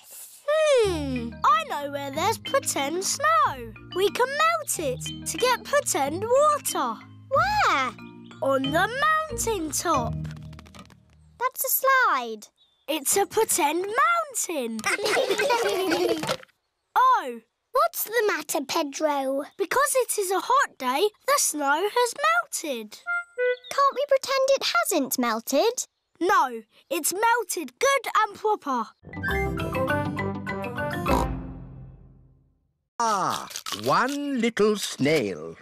Hmm, I know where there's pretend snow. We can melt it to get pretend water. Where? On the mountain top. That's a slide. It's a pretend mountain. Oh. What's the matter, Pedro? Because it is a hot day, the snow has melted. Can't we pretend it hasn't melted? No, it's melted good and proper. Ah, one little snail.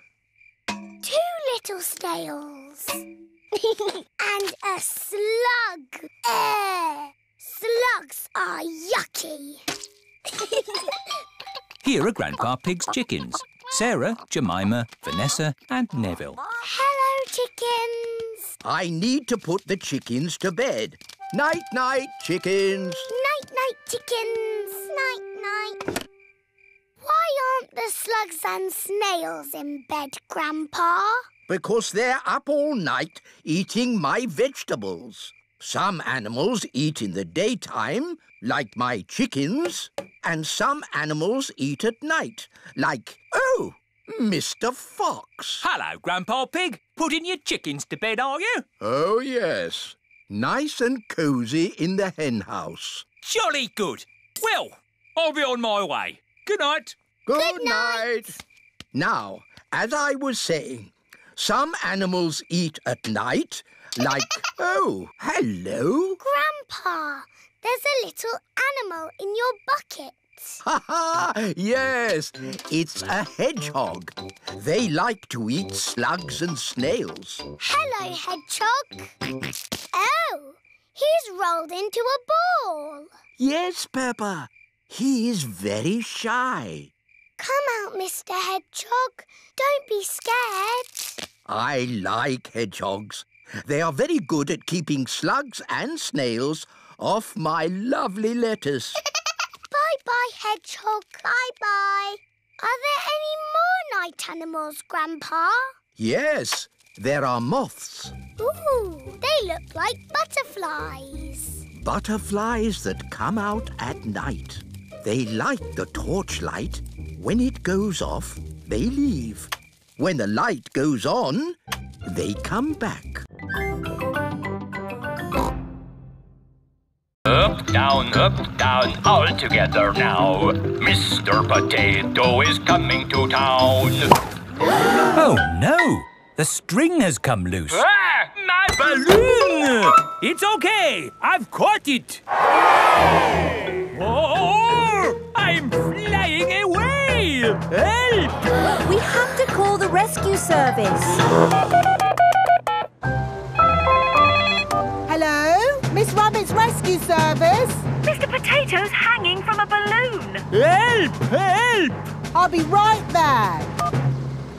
Two little snails. And a slug. Uh, slugs are yucky. Here are Grandpa Pig's chickens. Sarah, Jemima, Vanessa and Neville. Hello, chickens. I need to put the chickens to bed. Night-night, chickens. Night-night, chickens. Night-night. Why aren't the slugs and snails in bed, Grandpa? Because they're up all night eating my vegetables. Some animals eat in the daytime, like my chickens, and some animals eat at night, like, oh, Mister Fox. Hello, Grandpa Pig. Putting your chickens to bed, are you? Oh, yes. Nice and cosy in the hen house. Jolly good. Well, I'll be on my way. Good night. Good, good night. night. Now, as I was saying, some animals eat at night, like, oh, hello. Grandpa, there's a little animal in your bucket. Ha ha! Yes, it's a hedgehog. They like to eat slugs and snails. Hello, hedgehog. Oh, he's rolled into a ball. Yes, Peppa. He is very shy. Come out, Mister Hedgehog. Don't be scared. I like hedgehogs. They are very good at keeping slugs and snails off my lovely lettuce. Bye-bye, hedgehog. Bye-bye. Are there any more night animals, Grandpa? Yes, there are moths. Ooh, they look like butterflies. Butterflies that come out at night. They light the torchlight. When it goes off, they leave. When the light goes on, they come back. Up, down, up, down, all together now. Mister Potato is coming to town. Oh, no! The string has come loose. Ah, my balloon! It's okay, I've caught it. Oh, I'm flying away! Help! We have to call the rescue service. Miss Rabbit's rescue service. Mister Potato's hanging from a balloon. Help! Help! I'll be right there.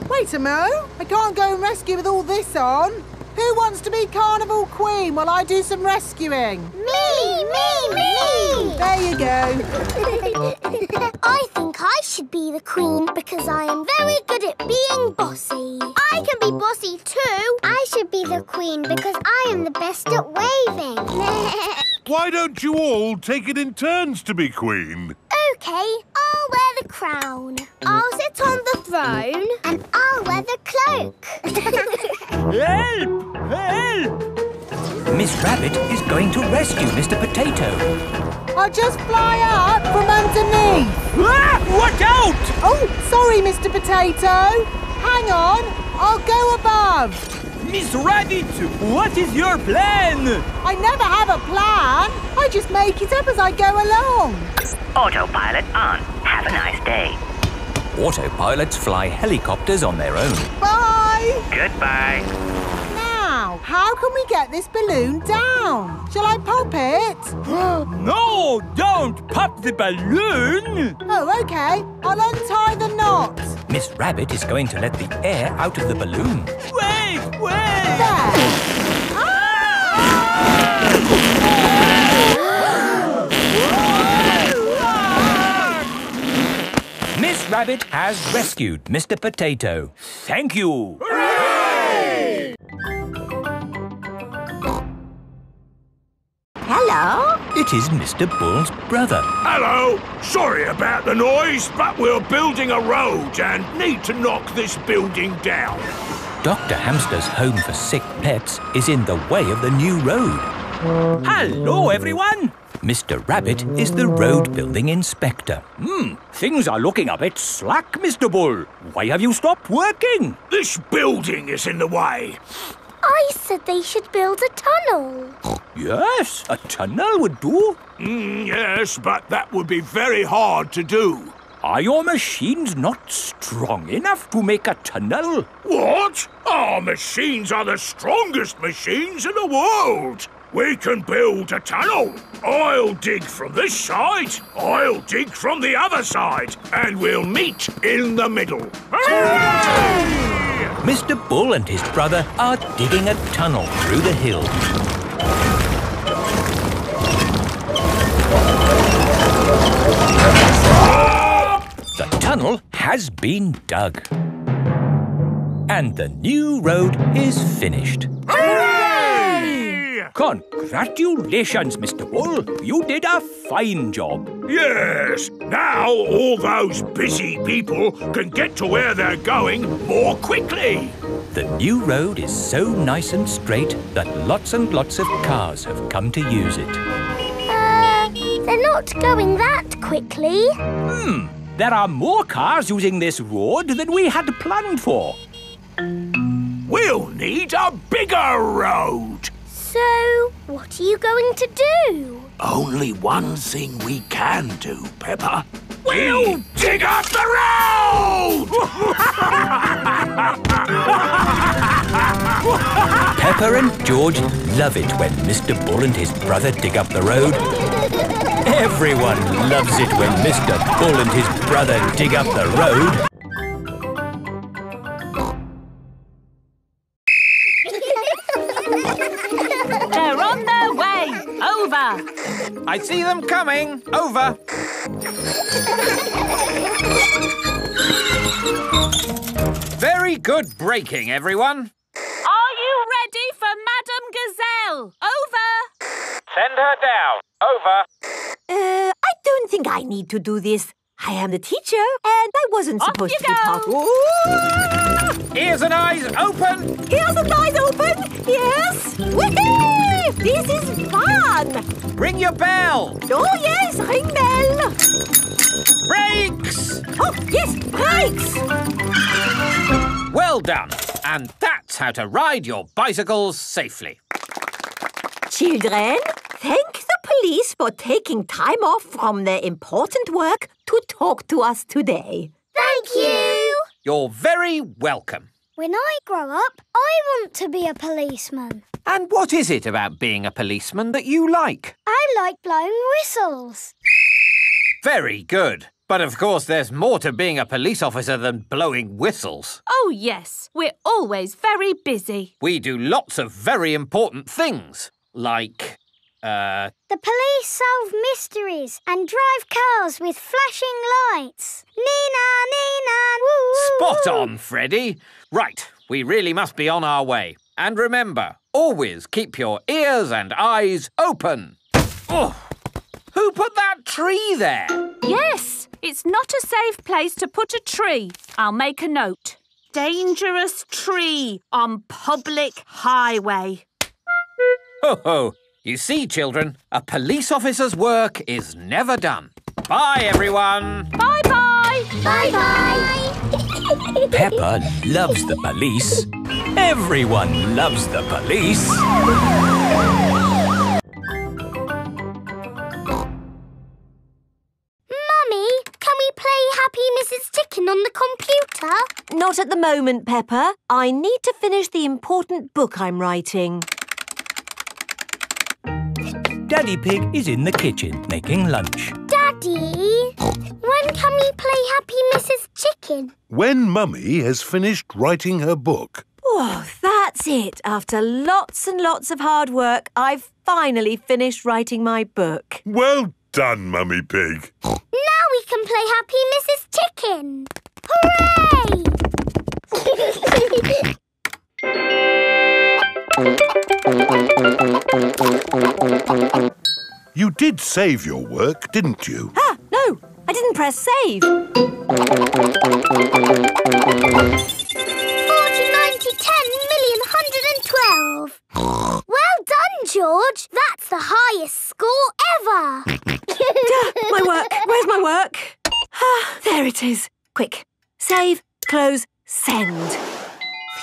Wait a mo. I can't go and rescue with all this on. Who wants to be Carnival Queen while I do some rescuing? Me! Me! Me! There you go. I think I should be the Queen because I am very good at being bossy. I can be bossy too. I should be the Queen because I am the best at waving. Why don't you all take it in turns to be Queen? OK, I'll wear the crown. I'll sit on the throne. And I'll wear the cloak. Help! Help! Miss Rabbit is going to rescue Mister Potato. I'll just fly up from underneath. Ah, watch out! Oh, sorry, Mister Potato. Hang on, I'll go above. Miss Rabbit, what is your plan? I never have a plan. I just make it up as I go along. Autopilot on. Have a nice day. Autopilots fly helicopters on their own. Bye! Goodbye. Now, how can we get this balloon down? Shall I pop it? No, don't pop the balloon! Oh, OK. I'll untie the knot. Miss Rabbit is going to let the air out of the balloon. Wait, wait! There! Miss Rabbit has rescued Mister Potato. Thank you! Hooray! Hello? It is Mister Bull's brother. Hello! Sorry about the noise, but we're building a road and need to knock this building down. Doctor Hamster's home for sick pets is in the way of the new road. Hello, everyone! Mister Rabbit is the road building inspector. Hmm, things are looking a bit slack, Mister Bull. Why have you stopped working? This building is in the way. I said they should build a tunnel. Yes, a tunnel would do. Mm, yes, but that would be very hard to do. Are your machines not strong enough to make a tunnel? What? Our machines are the strongest machines in the world. We can build a tunnel. I'll dig from this side, I'll dig from the other side, and we'll meet in the middle. Hooray! Mister Bull and his brother are digging a tunnel through the hill. Stop! The tunnel has been dug. And the new road is finished. Hooray! Congratulations, Mister Bull. You did a fine job. Yes. Now all those busy people can get to where they're going more quickly. The new road is so nice and straight that lots and lots of cars have come to use it. Uh, they're not going that quickly. Hmm. There are more cars using this road than we had planned for. We'll need a bigger road. So, what are you going to do? Only one thing we can do, Peppa. We'll we dig up the road! Peppa and George love it when Mister Bull and his brother dig up the road. Everyone loves it when Mister Bull and his brother dig up the road. I see them coming. Over. Very good braking, everyone. Are you ready for Madame Gazelle? Over. Send her down. Over. Uh, I don't think I need to do this. I am the teacher, and I wasn't Off supposed to go. be part. Ooh! Ears and eyes open. Ears and eyes open. Yes. Whee-hee! This is fun! Ring your bell! Oh, yes, ring bell! Brakes! Oh, yes, brakes! Well done! And that's how to ride your bicycles safely. Children, thank the police for taking time off from their important work to talk to us today. Thank you! You're very welcome. When I grow up, I want to be a policeman. And what is it about being a policeman that you like? I like blowing whistles. Very good. But of course there's more to being a police officer than blowing whistles. Oh yes, we're always very busy. We do lots of very important things, like... Uh... The police solve mysteries and drive cars with flashing lights. Nina, Nina, woo! Spot on, Freddy. Right, we really must be on our way. And remember, always keep your ears and eyes open. Oh, who put that tree there? Yes, it's not a safe place to put a tree. I'll make a note. Dangerous tree on public highway. Ho ho! You see, children, a police officer's work is never done. Bye, everyone! Bye-bye! Bye-bye! Peppa loves the police. Everyone loves the police. Mummy, can we play Happy Missus Chicken on the computer? Not at the moment, Peppa. I need to finish the important book I'm writing. Daddy Pig is in the kitchen making lunch. Daddy, when can we play Happy Missus Chicken? When Mummy has finished writing her book. Oh, that's it. After lots and lots of hard work, I've finally finished writing my book. Well done, Mummy Pig. Now we can play Happy Missus Chicken. Hooray! You did save your work, didn't you? Ah, no, I didn't press save. forty, ninety, ten million, one hundred twelve. Well done, George. That's the highest score ever. Duh, my work. Where's my work? Ah, there it is. Quick. Save, close, send.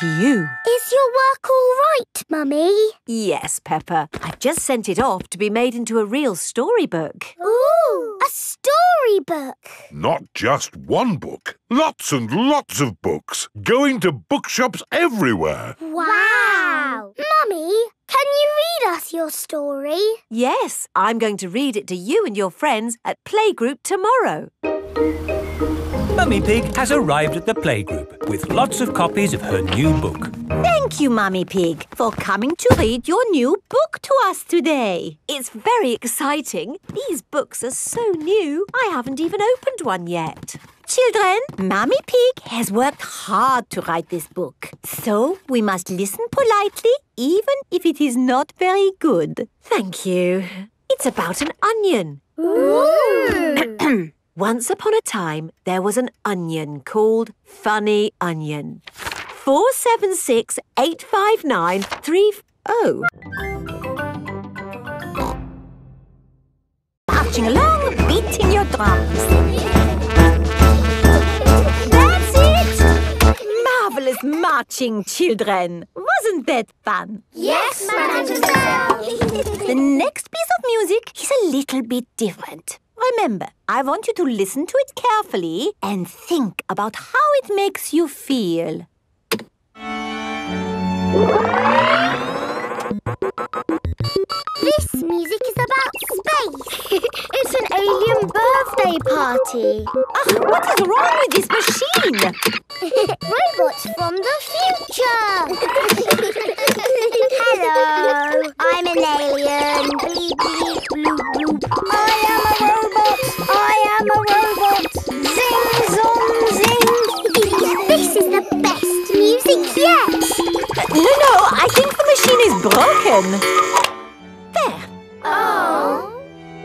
You. Is your work all right, Mummy? Yes, Peppa. I've just sent it off to be made into a real storybook. Ooh! A storybook! Not just one book. Lots and lots of books. Going to bookshops everywhere. Wow! Mummy, can you read us your story? Yes, I'm going to read it to you and your friends at playgroup tomorrow. Mummy Pig has arrived at the playgroup with lots of copies of her new book. Thank you, Mummy Pig, for coming to read your new book to us today. It's very exciting. These books are so new, I haven't even opened one yet. Children, Mummy Pig has worked hard to write this book. So we must listen politely, even if it is not very good. Thank you. It's about an onion. Ooh! Once upon a time, there was an onion called Funny Onion. four seven six, eight five nine, three oh. Marching along, beating your drums. That's it! Marvellous marching, children. Wasn't that fun? Yes, Madame Gazelle. The next piece of music is a little bit different. Remember, I want you to listen to it carefully and think about how it makes you feel. This music is about space. It's an alien birthday party. Ugh, what is wrong with this machine? Robots from the future. Hello, I'm an alien. Bleep, bleep, bloop, bloop. I am a robot. I am a robot. Zing, zom, zing. This is the best music yet. No, no, I think the machine is broken. There. Oh.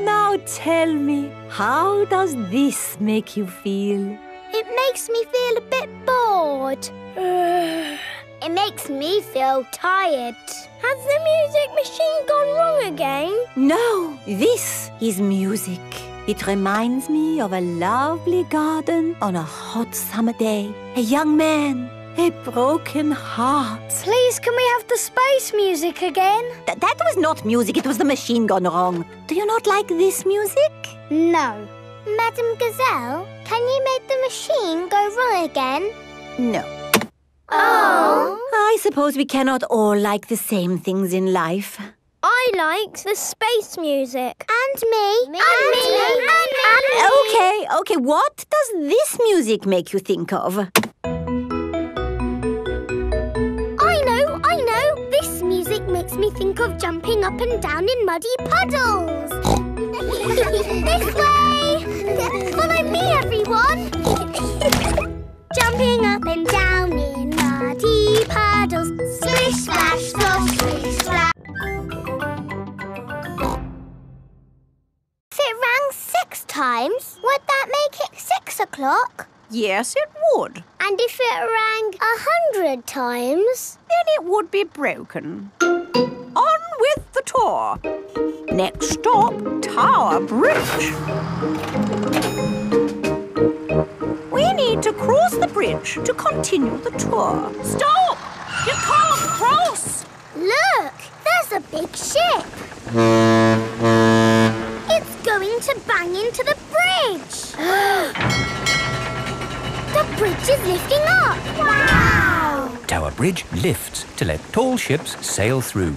Now tell me, how does this make you feel? It makes me feel a bit bored. It makes me feel tired. Has the music machine gone wrong again? No, this is music. It reminds me of a lovely garden on a hot summer day. A young man. A broken heart. Please, can we have the space music again? Th that was not music, it was the machine gone wrong. Do you not like this music? No. Madame Gazelle, can you make the machine go wrong again? No. Oh. I suppose we cannot all like the same things in life. I liked the space music. And me. me. And me. And me. And me. And me. Okay, okay, what does this music make you think of? Makes me think of jumping up and down in muddy puddles. This way! Follow me, everyone! Jumping up and down in muddy puddles. Splish, splash, splash, splish, splash. If it rang six times, would that make it six o'clock? Yes, it would. And if it rang a hundred times? Then it would be broken. On with the tour. Next stop, Tower Bridge. We need to cross the bridge to continue the tour. Stop! You can't cross! Look, there's a big ship. It's going to bang into the bridge. The bridge is lifting up. Wow! Tower Bridge lifts to let tall ships sail through.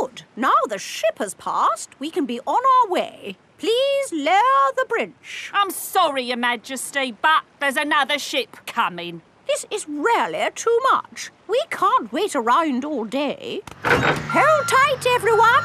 Good. Now the ship has passed, we can be on our way. Please lower the bridge. I'm sorry, Your Majesty, but there's another ship coming. This is really too much. We can't wait around all day. Hold tight, everyone.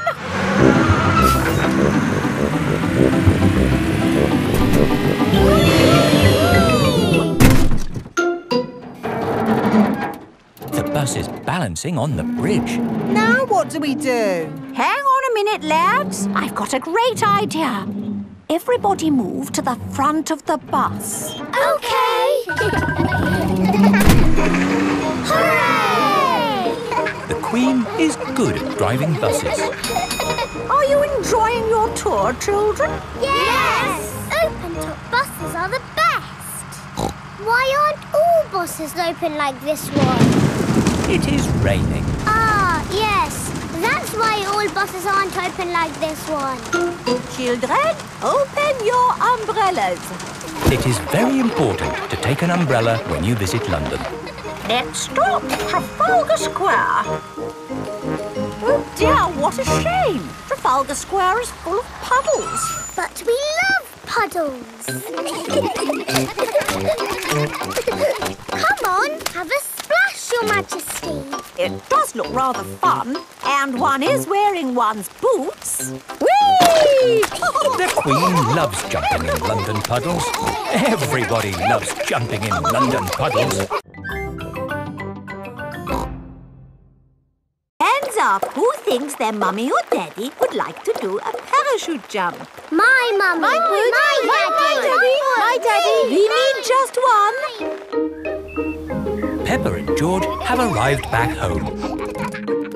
The bus is balancing on the bridge. Now what do we do? Hang on a minute, lads. I've got a great idea. Everybody move to the front of the bus. OK! Hooray! The Queen is good at driving buses. Are you enjoying your tour, children? Yes! Yes. Open-top buses are the best. Why aren't all buses open like this one? It is raining. Ah, yes. That's why all buses aren't open like this one. Children, open your umbrellas. It is very important to take an umbrella when you visit London. Next stop, Trafalgar Square. Oh dear, what a shame. Trafalgar Square is full of puddles. But we love puddles. Come on, have a splash, Your Majesty. It does look rather fun, and one is wearing one's boots. Whee! The Queen loves jumping in London puddles. Everybody loves jumping in London puddles. Hands up, who thinks their mummy or daddy would like to do a parachute jump? My mummy. My, my, my daddy. daddy. My daddy. We need just one. Peppa and George have arrived back home.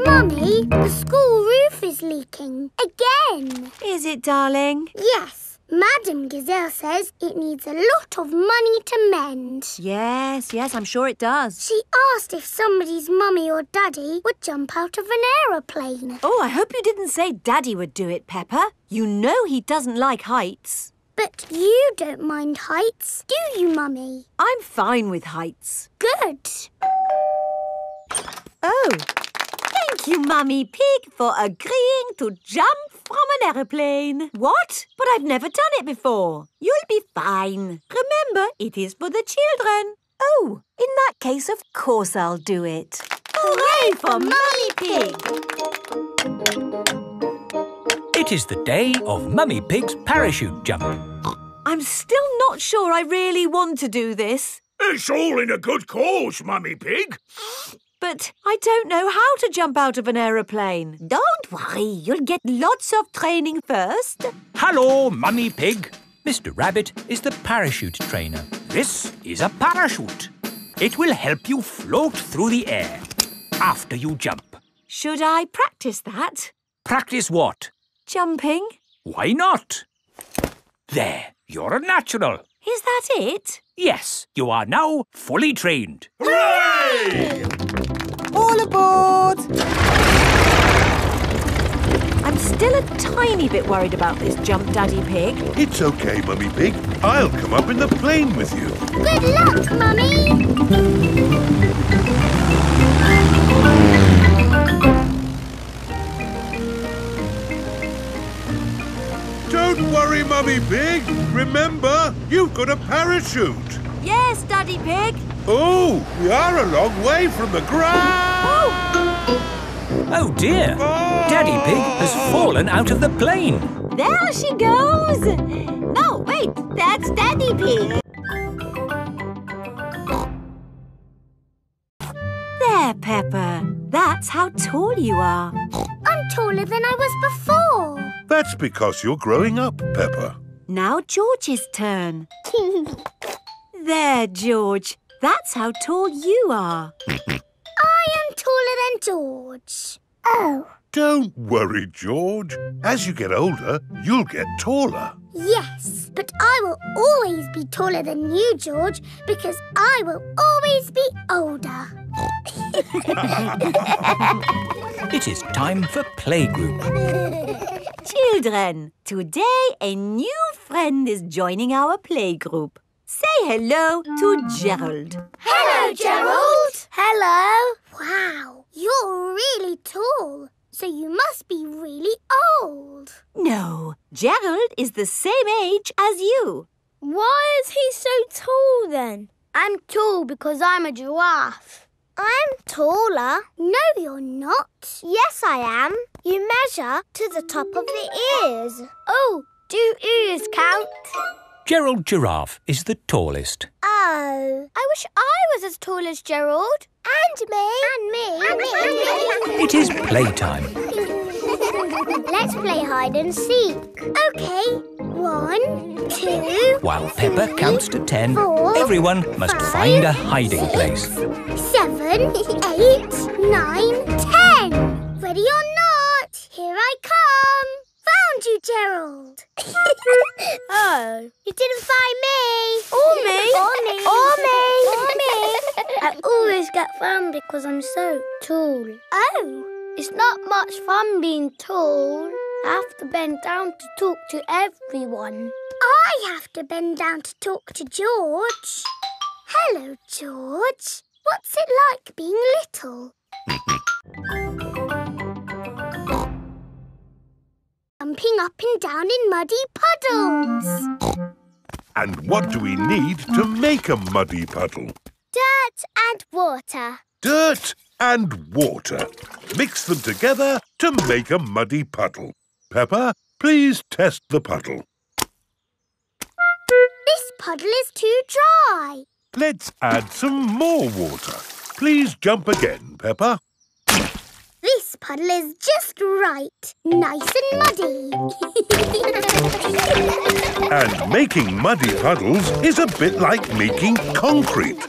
Mummy, the school roof is leaking again. Is it, darling? Yes. Madame Gazelle says it needs a lot of money to mend. Yes, yes, I'm sure it does. She asked if somebody's mummy or daddy would jump out of an aeroplane. Oh, I hope you didn't say Daddy would do it, Peppa. You know he doesn't like heights. But you don't mind heights, do you, Mummy? I'm fine with heights. Good. Oh, thank you, Mummy Pig, for agreeing to jump from an aeroplane. What? But I've never done it before. You'll be fine. Remember, it is for the children. Oh, in that case, of course I'll do it. Hooray for Mummy Pig! It is the day of Mummy Pig's parachute jump. I'm still not sure I really want to do this. It's all in a good cause, Mummy Pig. But I don't know how to jump out of an aeroplane. Don't worry, you'll get lots of training first. Hello, Mummy Pig. Mister Rabbit is the parachute trainer. This is a parachute. It will help you float through the air after you jump. Should I practice that? Practice what? Jumping? Why not? There, you're a natural. Is that it? Yes, you are now fully trained. Hooray! All aboard! I'm still a tiny bit worried about this jump, Daddy Pig. It's OK, Mummy Pig. I'll come up in the plane with you. Good luck, Mummy! Don't worry, Mummy Pig. Remember, you've got a parachute. Yes, Daddy Pig. Oh, we are a long way from the ground. Oh, oh dear. Oh. Daddy Pig has fallen out of the plane. There she goes. No, wait, that's Daddy Pig. There, Peppa. That's how tall you are. I'm taller than I was before. That's because you're growing up, Peppa. Now George's turn. There, George. That's how tall you are. I am taller than George. Oh, Don't worry, George. As you get older, you'll get taller. Yes, but I will always be taller than you, George, because I will always be older. It is time for playgroup. Children, today a new friend is joining our playgroup. Say hello to Gerald. Hello, Gerald. Hello. Wow, you're really tall. So you must be really old. No, Gerald is the same age as you. Why is he so tall then? I'm tall because I'm a giraffe. I'm taller. No, you're not. Yes, I am. You measure to the top of the ears. Oh, do ears count? Gerald Giraffe is the tallest. Oh, I wish I was as tall as Gerald. And me. And me. And me. And me. It is playtime. Let's play hide and seek. Okay. One, two. While Peppa three, counts to ten, four, everyone must five, find a hiding six, place. Seven, eight, nine, ten. Ready or not, here I come. Found you, Gerald. Oh, you didn't find me. Or me. Or me. Or me. Or me. I always get found because I'm so tall. Oh, it's not much fun being tall. I have to bend down to talk to everyone. I have to bend down to talk to George. Hello, George. What's it like being little? Jumping up and down in muddy puddles. And what do we need to make a muddy puddle? Dirt and water. Dirt and water. Mix them together to make a muddy puddle. Peppa, please test the puddle. This puddle is too dry. Let's add some more water. Please jump again, Peppa. This puddle is just right. Nice and muddy. And making muddy puddles is a bit like making concrete.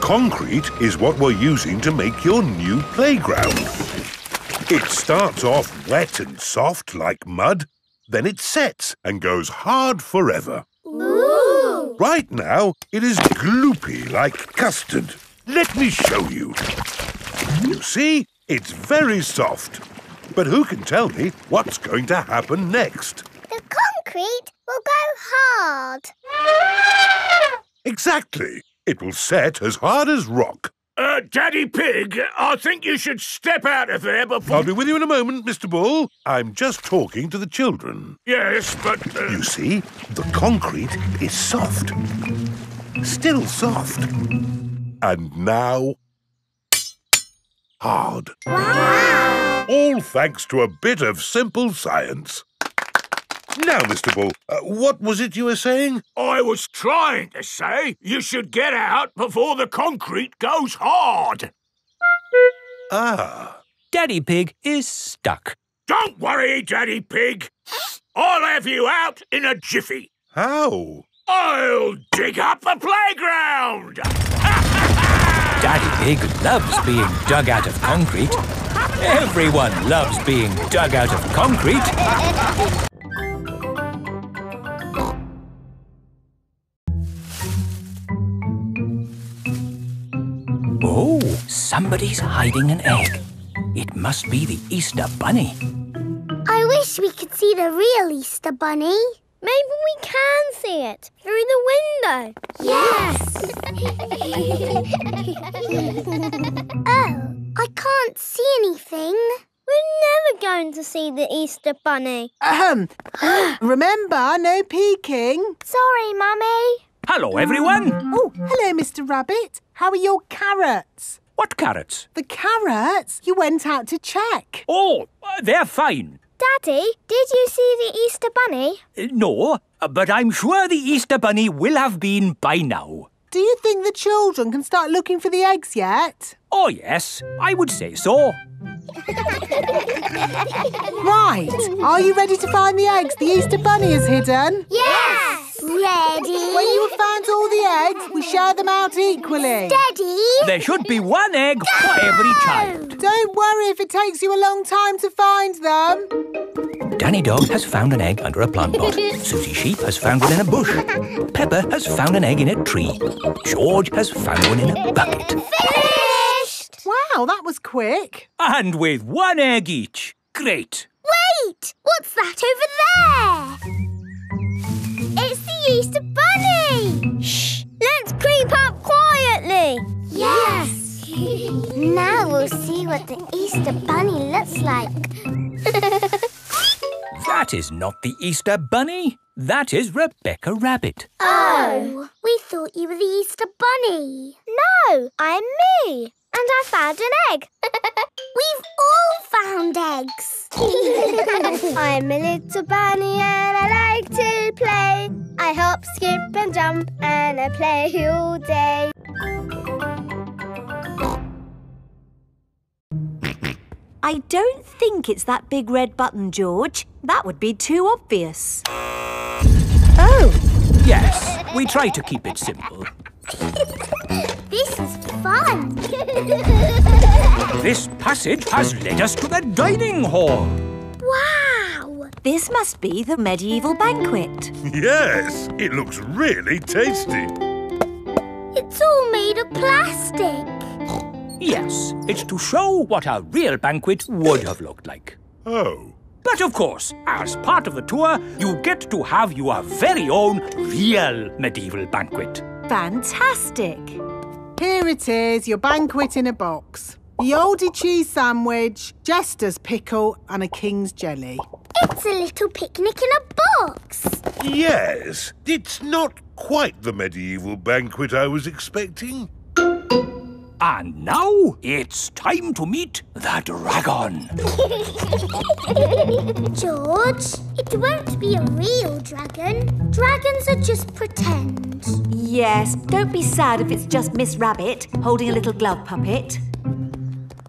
Concrete is what we're using to make your new playground. It starts off wet and soft like mud. Then it sets and goes hard forever. Ooh. Right now, it is gloopy like custard. Let me show you. You see? It's very soft. But who can tell me what's going to happen next? The concrete will go hard. Exactly. It will set as hard as rock. Uh, Daddy Pig, I think you should step out of there before... I'll be with you in a moment, Mister Bull. I'm just talking to the children. Yes, but... Uh... You see, the concrete is soft. Still soft. And now... hard. Wow. All thanks to a bit of simple science. Now, Mister Bull, uh, what was it you were saying? I was trying to say you should get out before the concrete goes hard. Ah. Daddy Pig is stuck. Don't worry, Daddy Pig. I'll have you out in a jiffy. How? I'll dig up the playground. Daddy Pig loves being dug out of concrete. Everyone loves being dug out of concrete. Oh, somebody's hiding an egg. It must be the Easter Bunny. I wish we could see the real Easter Bunny. Maybe we can see it through the window. Yes! Oh, I can't see anything. We're never going to see the Easter Bunny. Ahem. Remember, no peeking. Sorry, Mummy. Hello, everyone. Oh, hello, Mister Rabbit. How are your carrots? What carrots? The carrots you went out to check. Oh, they're fine. Daddy, did you see the Easter Bunny? Uh, no, but I'm sure the Easter Bunny will have been by now. Do you think the children can start looking for the eggs yet? Oh, yes, I would say so. Right, are you ready to find the eggs the Easter Bunny has hidden? Yes! Ready? When you have found all the eggs, we share them out equally. Steady! There should be one egg Go! for every child. Don't worry if it takes you a long time to find them. Danny Dog has found an egg under a plant pot. Susie Sheep has found one in a bush. Peppa has found an egg in a tree. George has found one in a bucket. Finished! Wow, that was quick. And with one egg each. Great. Wait! What's that over there? It's the Easter Bunny! Shh! Let's creep up quietly! Yes! Now we'll see what the Easter Bunny looks like. That is not the Easter Bunny. That is Rebecca Rabbit. Oh! We thought you were the Easter Bunny. No, I'm me. And I found an egg. We've all found eggs. I'm a little bunny and I like to play. I hop, skip and jump and I play all day. I don't think it's that big red button, George. That would be too obvious. Oh! Yes, we try to keep it simple. This is fun! This passage has led us to the dining hall. Wow! This must be the medieval banquet. Yes, it looks really tasty. It's all made of plastic. Yes, it's to show what a real banquet would have looked like. Oh. But of course, as part of the tour, you get to have your very own real medieval banquet. Fantastic! Here it is, your banquet in a box. Yoldy cheese sandwich, jester's pickle and a king's jelly. It's a little picnic in a box. Yes, it's not quite the medieval banquet I was expecting. And now it's time to meet the dragon. George, it won't be a real dragon. Dragons are just pretend. Yes, don't be sad if it's just Miss Rabbit holding a little glove puppet.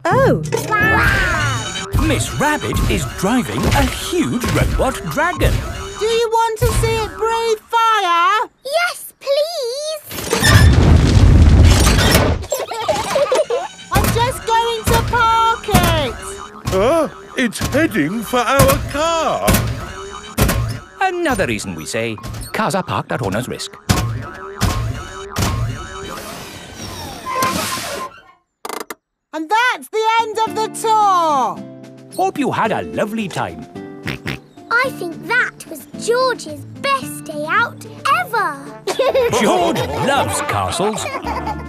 Oh! Wow! Wow. Miss Rabbit is driving a huge robot dragon. Do you want to see it breathe fire? Yes, please! I'm just going to park it! Oh, it's heading for our car! Another reason we say cars are parked at owner's risk. And that's the end of the tour! Hope you had a lovely time. I think that was George's best day out ever! George loves castles.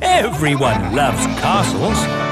Everyone loves castles.